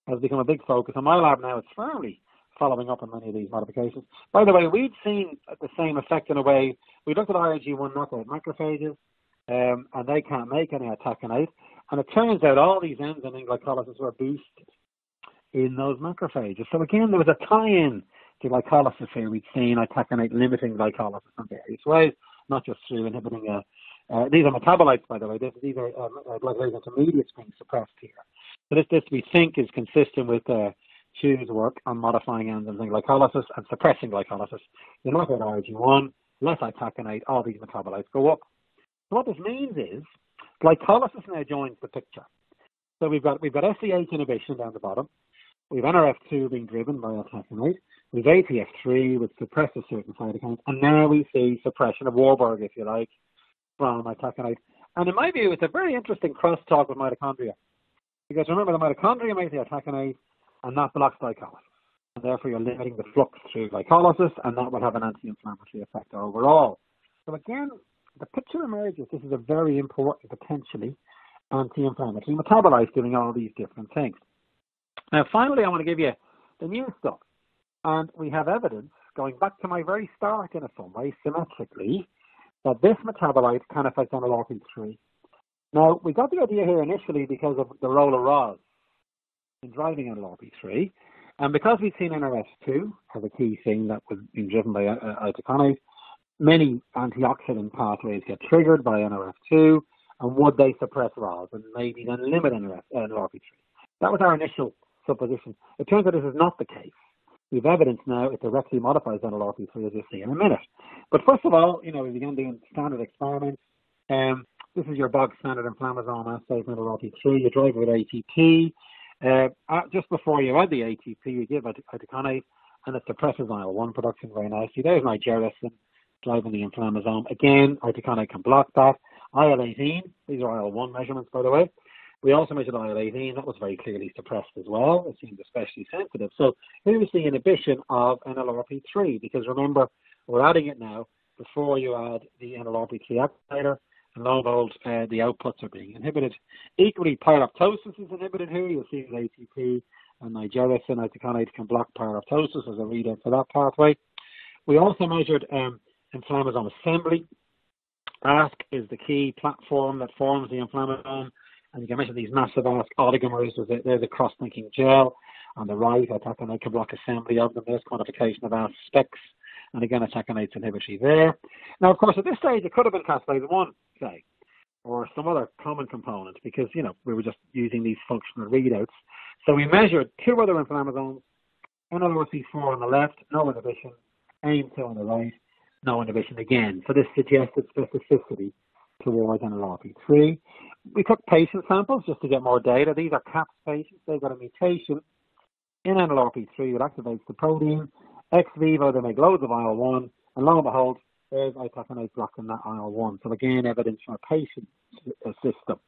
has become a big focus. In my lab now, it's firmly following up on many of these modifications. By the way, we'd seen the same effect in a way. We looked at IRG1 knockout macrophages, and they can't make any itaconate. And it turns out all these enzymes in glycolysis were boosted in those macrophages. So again, there was a tie-in glycolysis here. We've seen itaconate limiting glycolysis in various ways, not just through inhibiting These are metabolites, by the way. These are blood vessels intermediates being suppressed here. So this we think is consistent with Chu's work on modifying enzymes in glycolysis and suppressing glycolysis. You knock out IRG1, less itaconate, all these metabolites go up. So what this means is glycolysis now joins the picture. So we've got SCH inhibition down the bottom. We've NRF2 being driven by itaconate. We've ATF3 which suppresses certain cytokines, and now we see suppression of Warburg, if you like, from itaconate. And in my view, it's a very interesting crosstalk with mitochondria, because remember the mitochondria make the itaconate, and that blocks glycolysis, and therefore you're limiting the flux through glycolysis, and that will have an anti-inflammatory effect overall. So again, the picture emerges. This is a very important, potentially, anti-inflammatory metabolite doing all these different things. Now, finally, I want to give you the new stuff. And we have evidence, going back to my very start in some way, symmetrically, that this metabolite can affect NLRP3. Now, we got the idea here initially because of the role of ROS in driving NLRP3. And because we've seen NRF2 as a key thing that was being driven by itaconate, many antioxidant pathways get triggered by NRF2, and would they suppress ROS and maybe then limit NLRP3? That was our initial supposition. It turns out this is not the case. We've evidence now it directly modifies NLRP3, as you'll see in a minute. But first of all, you know, we began doing standard experiments. This is your bog standard inflammasome assay for NLRP3. You drive it with ATP. Just before you add the ATP, you give itaconate, and it suppresses IL-1 production very nicely. There's my gerasine driving the inflammasome. Again, itaconate can block that. IL-18, these are IL-1 measurements, by the way. We also measured IL-18, that was very clearly suppressed as well. It seemed especially sensitive. So here we see inhibition of NLRP3, because remember, we're adding it now before you add the NLRP3 activator, and lo and behold, the outputs are being inhibited. Equally, pyroptosis is inhibited here. You'll see with ATP and nigericin, itaconate can block pyroptosis as a readout for that pathway. We also measured inflammasome assembly. ASC is the key platform that forms the inflammasome. And you can measure these massive ASC oligomers. They're the cross-linking gel on the right. Itaconate can block assembly of them. There's quantification of ASC specs. And again, itaconate's inhibitory there. Now, of course, at this stage, it could have been caspase 1, say, or some other common component, because, you know, we were just using these functional readouts. So we measured two other inflammasomes, NLRP4 on the left, no inhibition, AIM2 on the right, no inhibition again. So this suggested specificity towards NLRP3. We took patient samples just to get more data. These are CAPS patients. They've got a mutation in NLRP3 that activates the protein. Ex vivo, they make loads of IL-1, and lo and behold, there's itaconate blocking that IL-1. So again, evidence from a patient system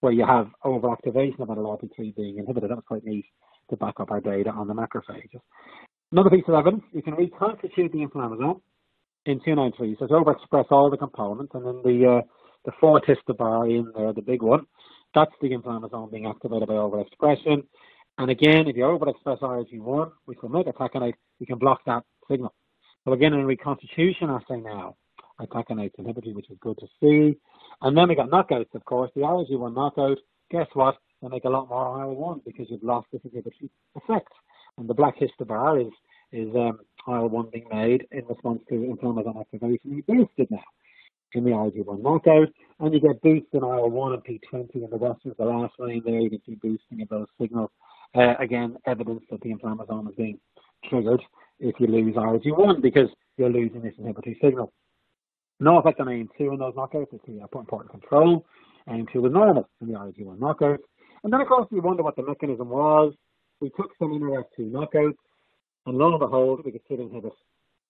where you have overactivation of NLRP3 being inhibited. That was quite neat to back up our data on the macrophages. Another piece of evidence, you can reconstitute the inflammasome in 293. So it's overexpress all the components, and then the four histobar in there, the big one, that's the inflammasome being activated by overexpression. And again, if you overexpress IRG1, which will make itaconate, you can block that signal. So again, in reconstitution assay now, itacanate's inhibited, which is good to see. And then we got knockouts, of course. The IRG1 knockout, guess what? They make a lot more IL-1 because you've lost this inhibitory effect. And the black histobar is IL-1 being made in response to inflammasome activation. You boosted now in the IRG1 knockout, and you get boost in IL-1 and P20 in the Western, the last line there, you can see boosting of those signals. Again, evidence that the inflammasome is being triggered if you lose IRG1, because you're losing this inhibitory signal. No effect on AIM2 in those knockouts, it's the important control. AIM2 was normal in the IRG1 knockout. And then, of course, we wonder what the mechanism was. We took some NRF2 knockouts, and lo and behold, we could see them inhibit.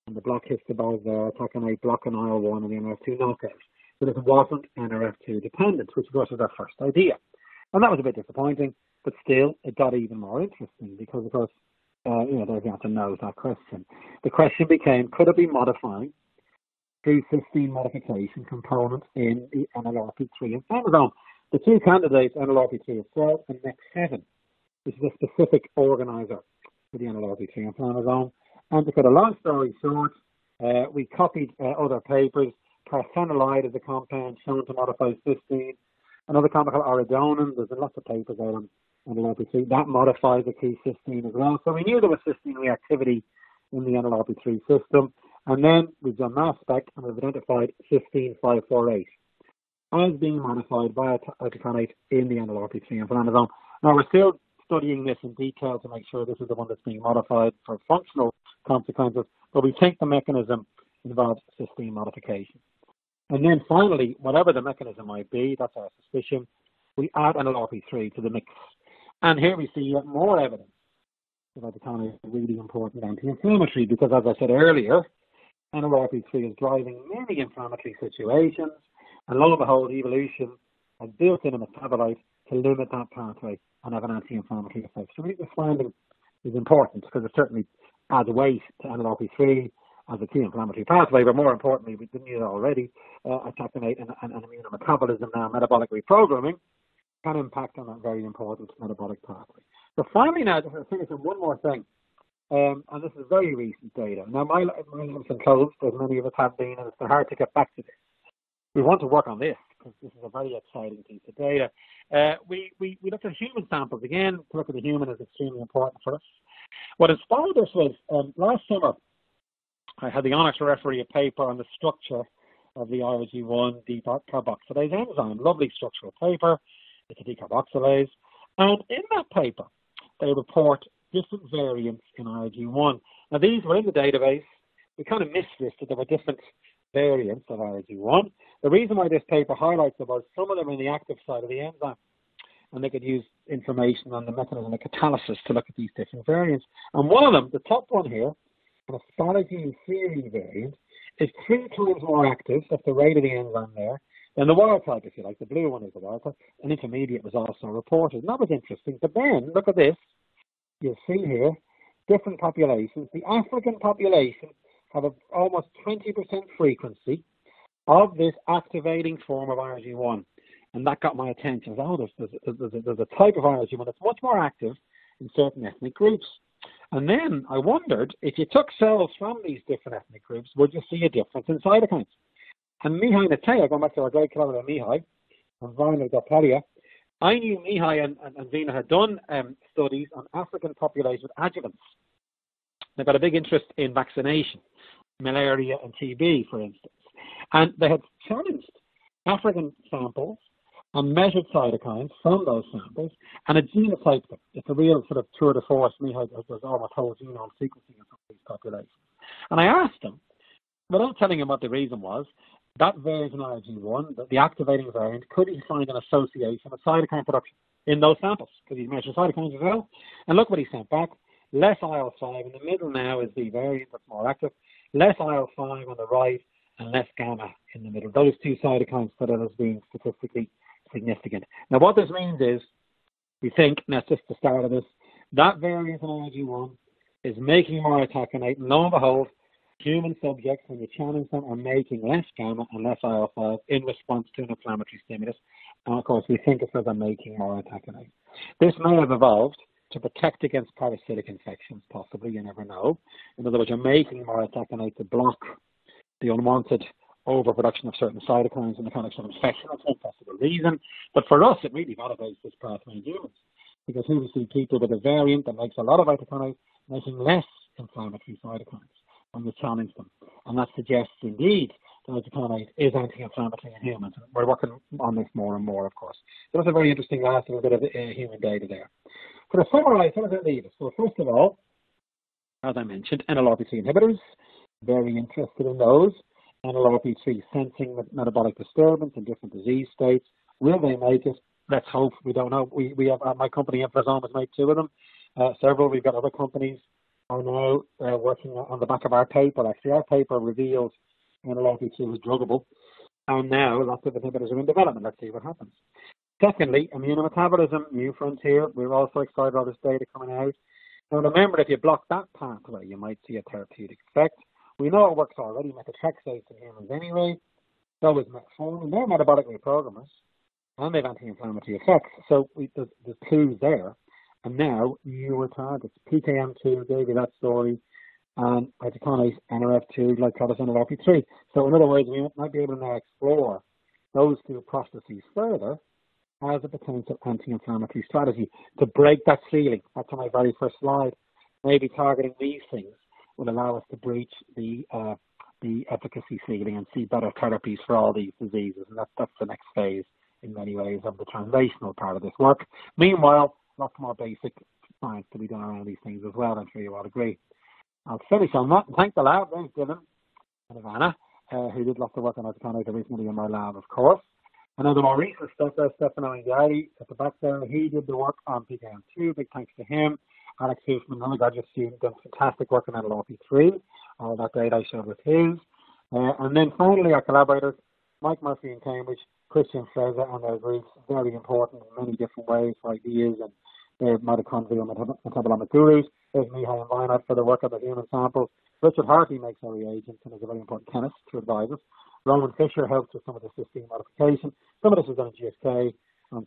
And the block histobars there, itaconate blocking IL-1 and the NRF2 knockout. So this wasn't NRF2 dependent, which of course was our first idea. And that was a bit disappointing, but still it got even more interesting because of course, you know, the answer knows that question. The question became, could it be modifying the cysteine modification component in the NLRP3 inflammasome? The two candidates, NLRP3 itself and NEK7, which is a specific organizer for the NLRP3 inflammasome. And to cut a long story short, we copied other papers. Carfenolide is a compound shown to modify cysteine. Another compound called iridonin. There's lots of papers out on NLRP3. That modifies the key cysteine as well. So we knew there was cysteine reactivity in the NLRP3 system. And then we've done mass spec and we've identified cysteine 548. as being modified by itaconate in the NLRP3 inflammasome. Now, we're still studying this in detail to make sure this is the one that's being modified for functional consequences, but we think the mechanism involves cysteine modification. And then finally, whatever the mechanism might be, that's our suspicion, we add NLRP3 to the mix. And here we see yet more evidence of itaconate really important anti-inflammatory, because as I said earlier, NLRP3 is driving many inflammatory situations, and lo and behold, evolution has built in a metabolite to limit that pathway and have an anti-inflammatory effect. So this finding is important because it certainly adds weight to NLRP3 as a key inflammatory pathway, but more importantly, we didn't use it already, itaconate and immunometabolism now, metabolic reprogramming, can impact on that very important metabolic pathway. So finally now, just to finish with one more thing, and this is very recent data. Now, my lips and closed, as many of us have been, and it's hard to get back to this. We want to work on this, because this is a very exciting piece of data. We looked at human samples. Again, to look at the human is extremely important for us. What inspired us was, last summer, I had the honor to referee a paper on the structure of the IRG1 decarboxylase enzyme. Lovely structural paper. It's a decarboxylase. And in that paper, they report different variants in IRG1. Now, these were in the database. We kind of missed this, that there were different variants of IRG1. The reason why this paper highlights them was some of them are in the active side of the enzyme, and they could use information on the mechanism of catalysis to look at these different variants. And one of them, the top one here, an asparagine serine variant, is 3 times more active, that's the rate of the enzyme there, than the wild type, if you like. The blue one is the wild type. An intermediate was also reported, and that was interesting. But then, look at this. You'll see here, different populations. The African population have almost 20% frequency of this activating form of IRG1. And that got my attention. Oh, there's a type of IRG1 that's much more active in certain ethnic groups. And then I wondered, if you took cells from these different ethnic groups, would you see a difference in cytokines? And Mihai Nateo, going back to our great collaborator Mihai, and Vina Gopalia, I knew Mihai and Vina had done studies on African populations with adjuvants. They've got a big interest in vaccination, malaria and TB, for instance. And they had challenged African samples and measured cytokines from those samples, and it genotyped them. It's a real sort of tour de force. Mihai does almost whole genome sequencing of these populations. And I asked them, without telling him what the reason was, that variant in IRG1, the activating variant, could he find an association with cytokine production in those samples? Because he measured cytokines as well. And look what he sent back. Less IL-5 in the middle now is the variant that's more active. Less IL-5 on the right and less gamma in the middle. Those two cytokines that are being statistically significant. Now, what this means is, we think, and that's just the start of this, that variant in IRG1 is making more itaconate, and lo and behold, human subjects, when you challenge them, are making less gamma and less IL-5 in response to an inflammatory stimulus. And of course, we think it's because they're making more itaconate. This may have evolved to protect against parasitic infections, possibly, you never know. In other words, you're making more itaconate to block the unwanted overproduction of certain cytokines in the context of infection. That's one possible reason. But for us, it really validates this pathway in humans, because here we see people with a variant that makes a lot of itaconate making less inflammatory cytokines when you challenge them. And that suggests, indeed, that itaconate is anti-inflammatory in humans. And we're working on this more and more, of course. So that's a very interesting last little bit of human data there. So to summarize, how does it leave us? Well, first of all, as I mentioned, NLRP3 inhibitors, very interested in those. NLRP3 sensing metabolic disturbance in different disease states. Will they make it? Let's hope. We don't know. We have, my company, Inflazome, has made 2 of them. Several. We've got other companies are now working on the back of our paper. Actually, our paper reveals NLRP3 was druggable. And now lots of inhibitors are in development. Let's see what happens. Secondly, immunometabolism, new frontier. We're also excited about this data coming out. Now, remember, if you block that pathway, you might see a therapeutic effect. We know it works already, methotrexate in humans anyway, so is metformin. They're metabolic reprogrammers, and they have anti-inflammatory effects, so there's clues there. And now, newer targets, PKM2, gave you that story, and itaconate, NRF2, glycolysis, NLRP3. So in other words, we might be able to now explore those two processes further as a potential anti-inflammatory strategy to break that ceiling. That's on my very first slide, maybe targeting these things will allow us to breach the the efficacy ceiling and see better therapies for all these diseases. And that's the next phase in many ways of the translational part of this work. Meanwhile, lots more basic science to be done around these things as well. I'm sure you all agree. I'll finish on that. Thank the lab, thanks Dylan and Ivana, who did lots of work on itaconate recently in my lab, of course. Another more recent stuff, Stefano Ingiardi at the back there. He did the work on PKM2. Big thanks to him. Alex Housman, another graduate student, done fantastic work on NLRP3. All that data I shared with his. And then finally, our collaborators, Mike Murphy in Cambridge, Christian Fraser and their groups, very important in many different ways for ideas and their mitochondrial metabolomic gurus. There's Mihai and Reinhardt for the work on the human samples. Richard Hartley makes our reagents and is a very important chemist to advise us. Rowan Fisher helps with some of the cysteine modification. Some of this is done at GSK.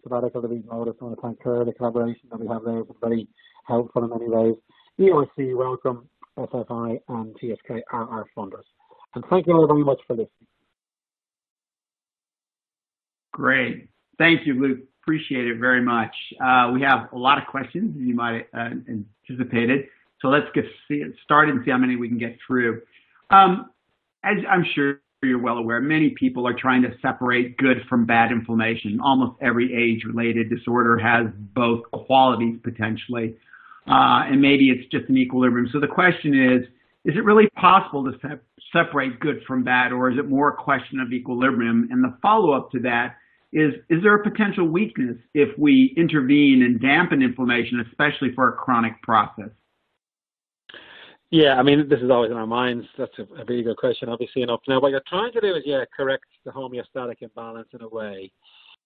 Sabbatical that we've noticed. I want to thank her. The collaboration that we have there has been very helpful in many ways. EOC, Wellcome, SFI, and TSK are our funders. And thank you all very much for listening. Great. Thank you, Luke. Appreciate it very much. We have a lot of questions, as you might have anticipated. So let's get started and see how many we can get through. As I'm sure you're well aware, many people are trying to separate good from bad inflammation. Almost every age-related disorder has both qualities potentially, and maybe it's just an equilibrium. So the question is it really possible to separate good from bad, or is it more a question of equilibrium? And the follow-up to that is there a potential weakness if we intervene and dampen inflammation, especially for a chronic process? Yeah, I mean, this is always in our minds. That's a really good question, obviously enough. Now, what you're trying to do is, yeah, correct the homeostatic imbalance in a way,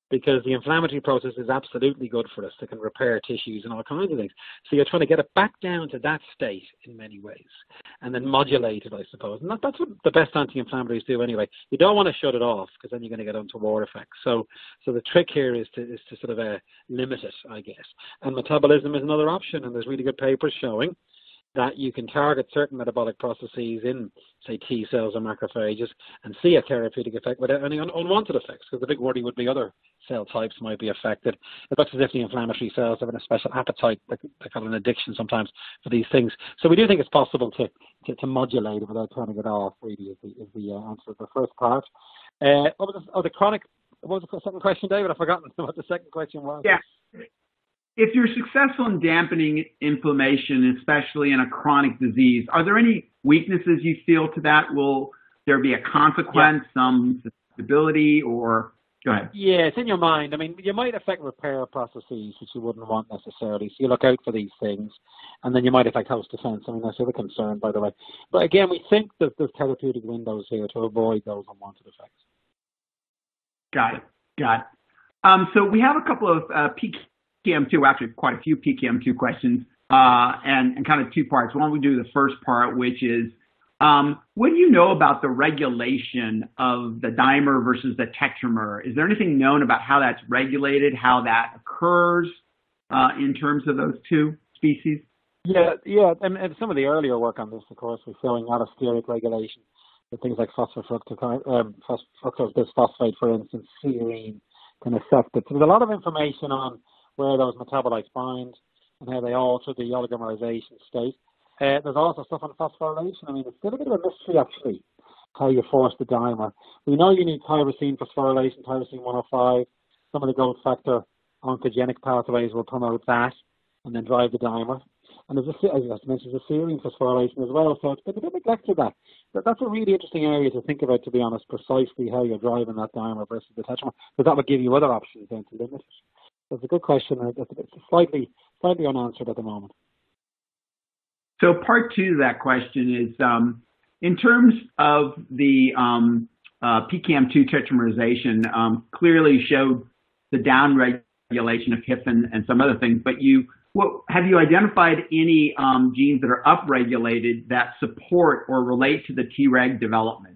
because the inflammatory process is absolutely good for us. It can repair tissues and all kinds of things. So you're trying to get it back down to that state in many ways, and then modulate it, I suppose. And that's what the best anti-inflammatories do anyway. You don't want to shut it off, because then you're going to get untoward effects. So the trick here is to sort of limit it, I guess. And metabolism is another option, and there's really good papers showing that you can target certain metabolic processes in, say, T cells or macrophages and see a therapeutic effect without any unwanted effects, because the big worry would be other cell types might be affected. It's not as if the inflammatory cells have a special appetite, they call it an addiction sometimes, for these things. So we do think it's possible to modulate it without turning it off, really, is the answer to the first part. What was the second question, David? I've forgotten what the second question was. Yeah. If you're successful in dampening inflammation, especially in a chronic disease, are there any weaknesses you feel to that? Will there be a consequence, some susceptibility, or go ahead? Yeah, it's in your mind. I mean, you might affect repair processes, which you wouldn't want necessarily. So you look out for these things, and then you might affect host defense. I mean, that's the other concern, by the way. But again, we think that there's therapeutic windows here to avoid those unwanted effects. Got it. So we have a couple of PKM2, actually quite a few PKM2 questions, and kind of two parts. Why don't we do the first part, which is, what do you know about the regulation of the dimer versus the tetramer? Is there anything known about how that's regulated, how that occurs in terms of those two species? Yeah, and some of the earlier work on this, of course, was showing allosteric regulation with things like fructose bisphosphate, for instance, serine can affect it. So there's a lot of information on where those metabolites bind and how they alter the oligomerization state. There's also stuff on phosphorylation. I mean, it's still a bit of a mystery, actually, how you force the dimer. We know you need tyrosine phosphorylation, tyrosine 105. Some of the growth factor oncogenic pathways will promote that and then drive the dimer. And there's, as I mentioned, a serine phosphorylation as well, so it's a bit neglected that. But that's a really interesting area to think about, to be honest, precisely how you're driving that dimer versus the tetramer, because that would give you other options then to limit it. That's a good question. It's slightly unanswered at the moment. So part two to that question is, in terms of the PKM2 tetramerization, clearly showed the downregulation of HIF and some other things. But have you identified any genes that are upregulated that support or relate to the Treg development?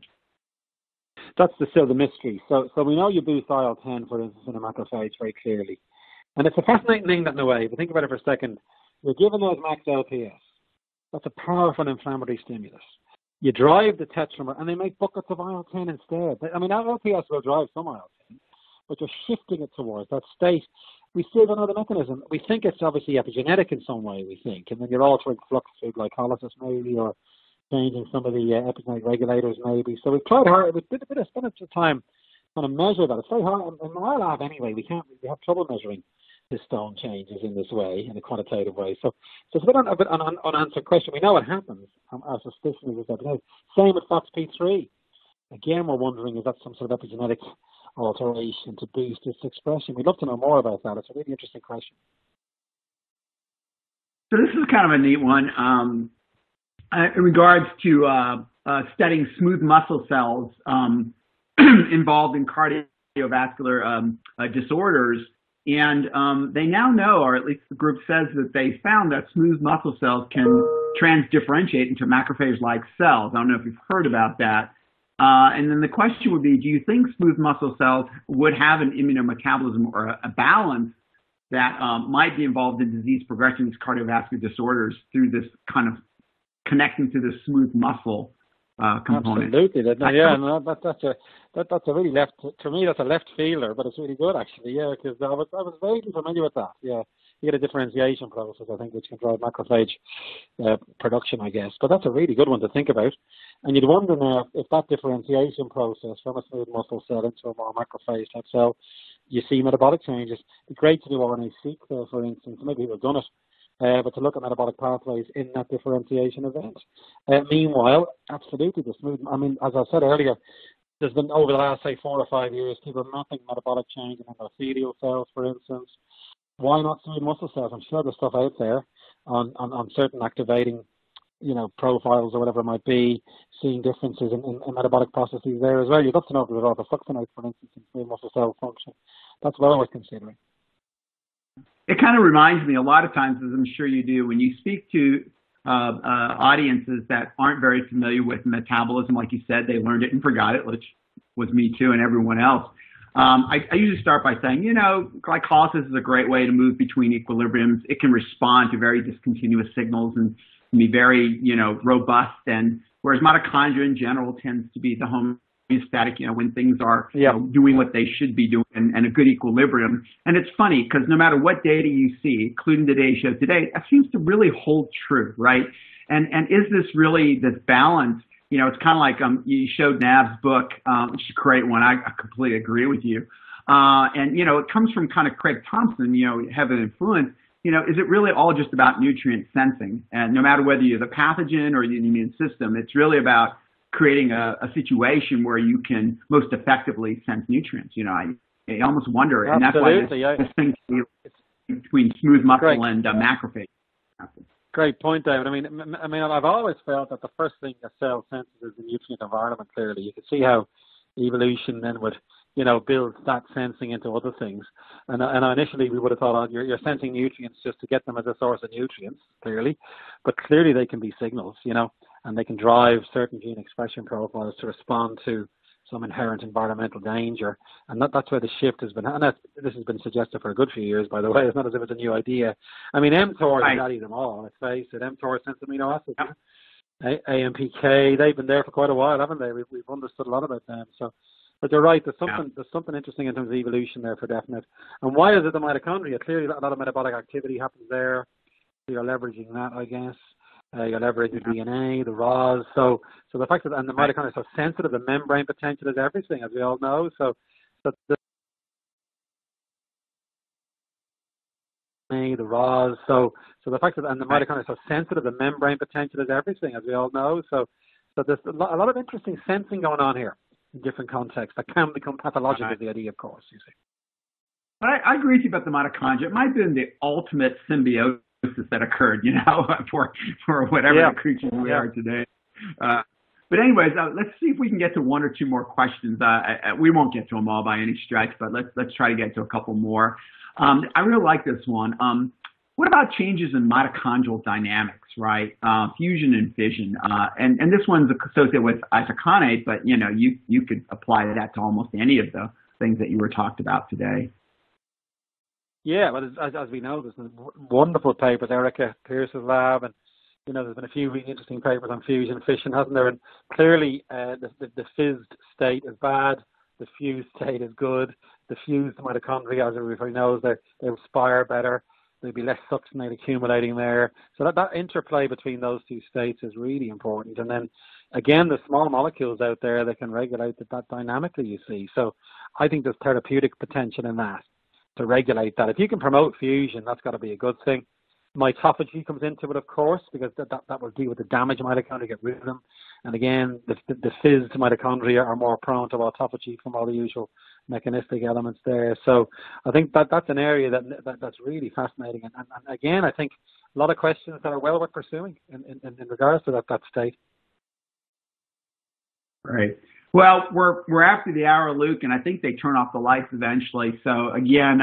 That's still the mystery. So we know you boost IL-10, for instance, in a macrophage very clearly. And it's a fascinating thing that, in a way, if you think about it for a second, you're given those max LPS. That's a powerful inflammatory stimulus. You drive the tetramer, and they make buckets of IL-10 instead. I mean, LPS will drive some IL-10, but you're shifting it towards that state. We still don't know the mechanism. We think it's obviously epigenetic in some way, and then you're altering flux through glycolysis maybe, or changing some of the epigenetic regulators maybe. So we've tried hard, we've a bit of spent some time trying to measure that. It's very hard, in my lab anyway, we have trouble measuring the stone changes in this way, in a quantitative way. So it's a bit unanswered question. We know what happens. Our suspicion is that same with FOXP3. Again, we're wondering, is that some sort of epigenetic alteration to boost its expression? We'd love to know more about that. It's a really interesting question. So this is kind of a neat one in regards to studying smooth muscle cells involved in cardiovascular disorders. And they now know, or at least the group says that they found that smooth muscle cells can transdifferentiate into macrophage-like cells. I don't know if you've heard about that. And then the question would be, do you think smooth muscle cells would have an immunometabolism or a balance that might be involved in disease progression, these cardiovascular disorders, through this kind of connecting to this smooth muscle component? Absolutely. That's a really left, to me, that's a left fielder, but it's really good actually, yeah, because I was vaguely familiar with that, yeah. You get a differentiation process, I think, which can drive macrophage production, I guess. But that's a really good one to think about. And you'd wonder now if that differentiation process from a smooth muscle cell into a more macrophage type cell, you see metabolic changes. It'd be great to do RNA-seq there, for instance. Maybe people have done it, but to look at metabolic pathways in that differentiation event. Meanwhile, absolutely, the smooth, I mean, as I said earlier, there's been over the last, say, 4 or 5 years, people mapping metabolic change in endothelial cells, for instance. Why not smooth muscle cells? I'm sure there's stuff out there on certain activating, you know, profiles or whatever it might be, seeing differences in metabolic processes there as well. You'd love to know if there's a lot of succinate, for instance, in smooth muscle cell function. That's what I was considering. It kind of reminds me a lot of times, as I'm sure you do, when you speak to audiences that aren't very familiar with metabolism, like you said, they learned it and forgot it, which was me too and everyone else. I usually start by saying, you know, glycolysis is a great way to move between equilibriums. It can respond to very discontinuous signals and can be very, you know, robust. And whereas mitochondria in general tends to be the homeostatic, you know, when things are you know, doing what they should be doing and a good equilibrium. And it's funny because no matter what data you see, including today's show today, that seems to really hold true, right? And is this really this balance? You know, it's kind of like you showed Nav's book, which is a great one. I completely agree with you. And, you know, it comes from kind of Craig Thompson, you know, heavy influence. You know, is it really all just about nutrient sensing? And no matter whether you're the pathogen or the immune system, it's really about creating a situation where you can most effectively sense nutrients. You know, I almost wonder. Absolutely. And that's why this thing between smooth muscle and macrophage. Great point, David. I mean, I've always felt that the first thing a cell senses is the nutrient environment. Clearly, you can see how evolution then would, you know, build that sensing into other things. And initially, we would have thought, oh, you're sensing nutrients just to get them as a source of nutrients, clearly, but clearly they can be signals, you know, and they can drive certain gene expression profiles to respond to some inherent environmental danger, and that's where the shift has been. And this has been suggested for a good few years, by the way. It's not as if it's a new idea. I mean, mTOR studies them all. Let's face it, mTOR sense amino acids, AMPK. They've been there for quite a while, haven't they? We've understood a lot about them. So, but you're right. There's something interesting in terms of evolution there for definite. And why is it the mitochondria? Clearly, a lot of metabolic activity happens there. So you're leveraging that, I guess. You'll leverage the DNA, the ROS, so the fact that and the mitochondria are so sensitive, the membrane potential is everything, as we all know. So the fact that and the mitochondria are so sensitive, the membrane potential is everything, as we all know. So there's a lot of interesting sensing going on here in different contexts that can become pathological. Is the idea, of course, you see. But I agree with you about the mitochondria. It might have been the ultimate symbiosis that occurred, you know, for whatever the creatures we are today. But anyways, let's see if we can get to one or two more questions. We won't get to them all by any stretch, but let's try to get to a couple more. I really like this one. What about changes in mitochondrial dynamics, right? Fusion and fission, and this one's associated with itaconate, but you know, you could apply that to almost any of the things that you were talked about today. Yeah, well, as we know, there's wonderful papers, Erica Pierce's lab, and you know, there's been a few really interesting papers on fusion fission, hasn't there? And clearly, the fizzed state is bad, the fused state is good. The fused mitochondria, as everybody knows, they respire better. there'll be less succinate accumulating there. So that interplay between those two states is really important. And then again, the small molecules out there that can regulate that dynamically, you see. So I think there's therapeutic potential in that to regulate that. If you can promote fusion, that's got to be a good thing. Mitophagy comes into it, of course, because that will deal with the damaged mitochondria, get rid of them. And again, the fizzed mitochondria are more prone to autophagy from all the usual mechanistic elements there. So I think that's an area that's really fascinating. And again, I think a lot of questions that are well worth pursuing in regards to that state. Right. Well, we're after the hour, Luke, and I think they turn off the lights eventually. So again,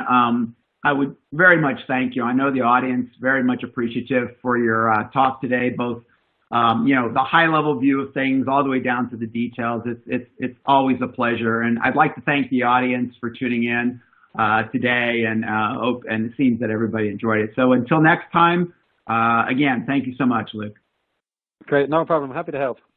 I would very much thank you. I know the audience very much appreciative for your talk today, both you know, the high-level view of things all the way down to the details. It's always a pleasure, and I'd like to thank the audience for tuning in today, and it seems that everybody enjoyed it. So until next time, again, thank you so much, Luke. Great, no problem. Happy to help.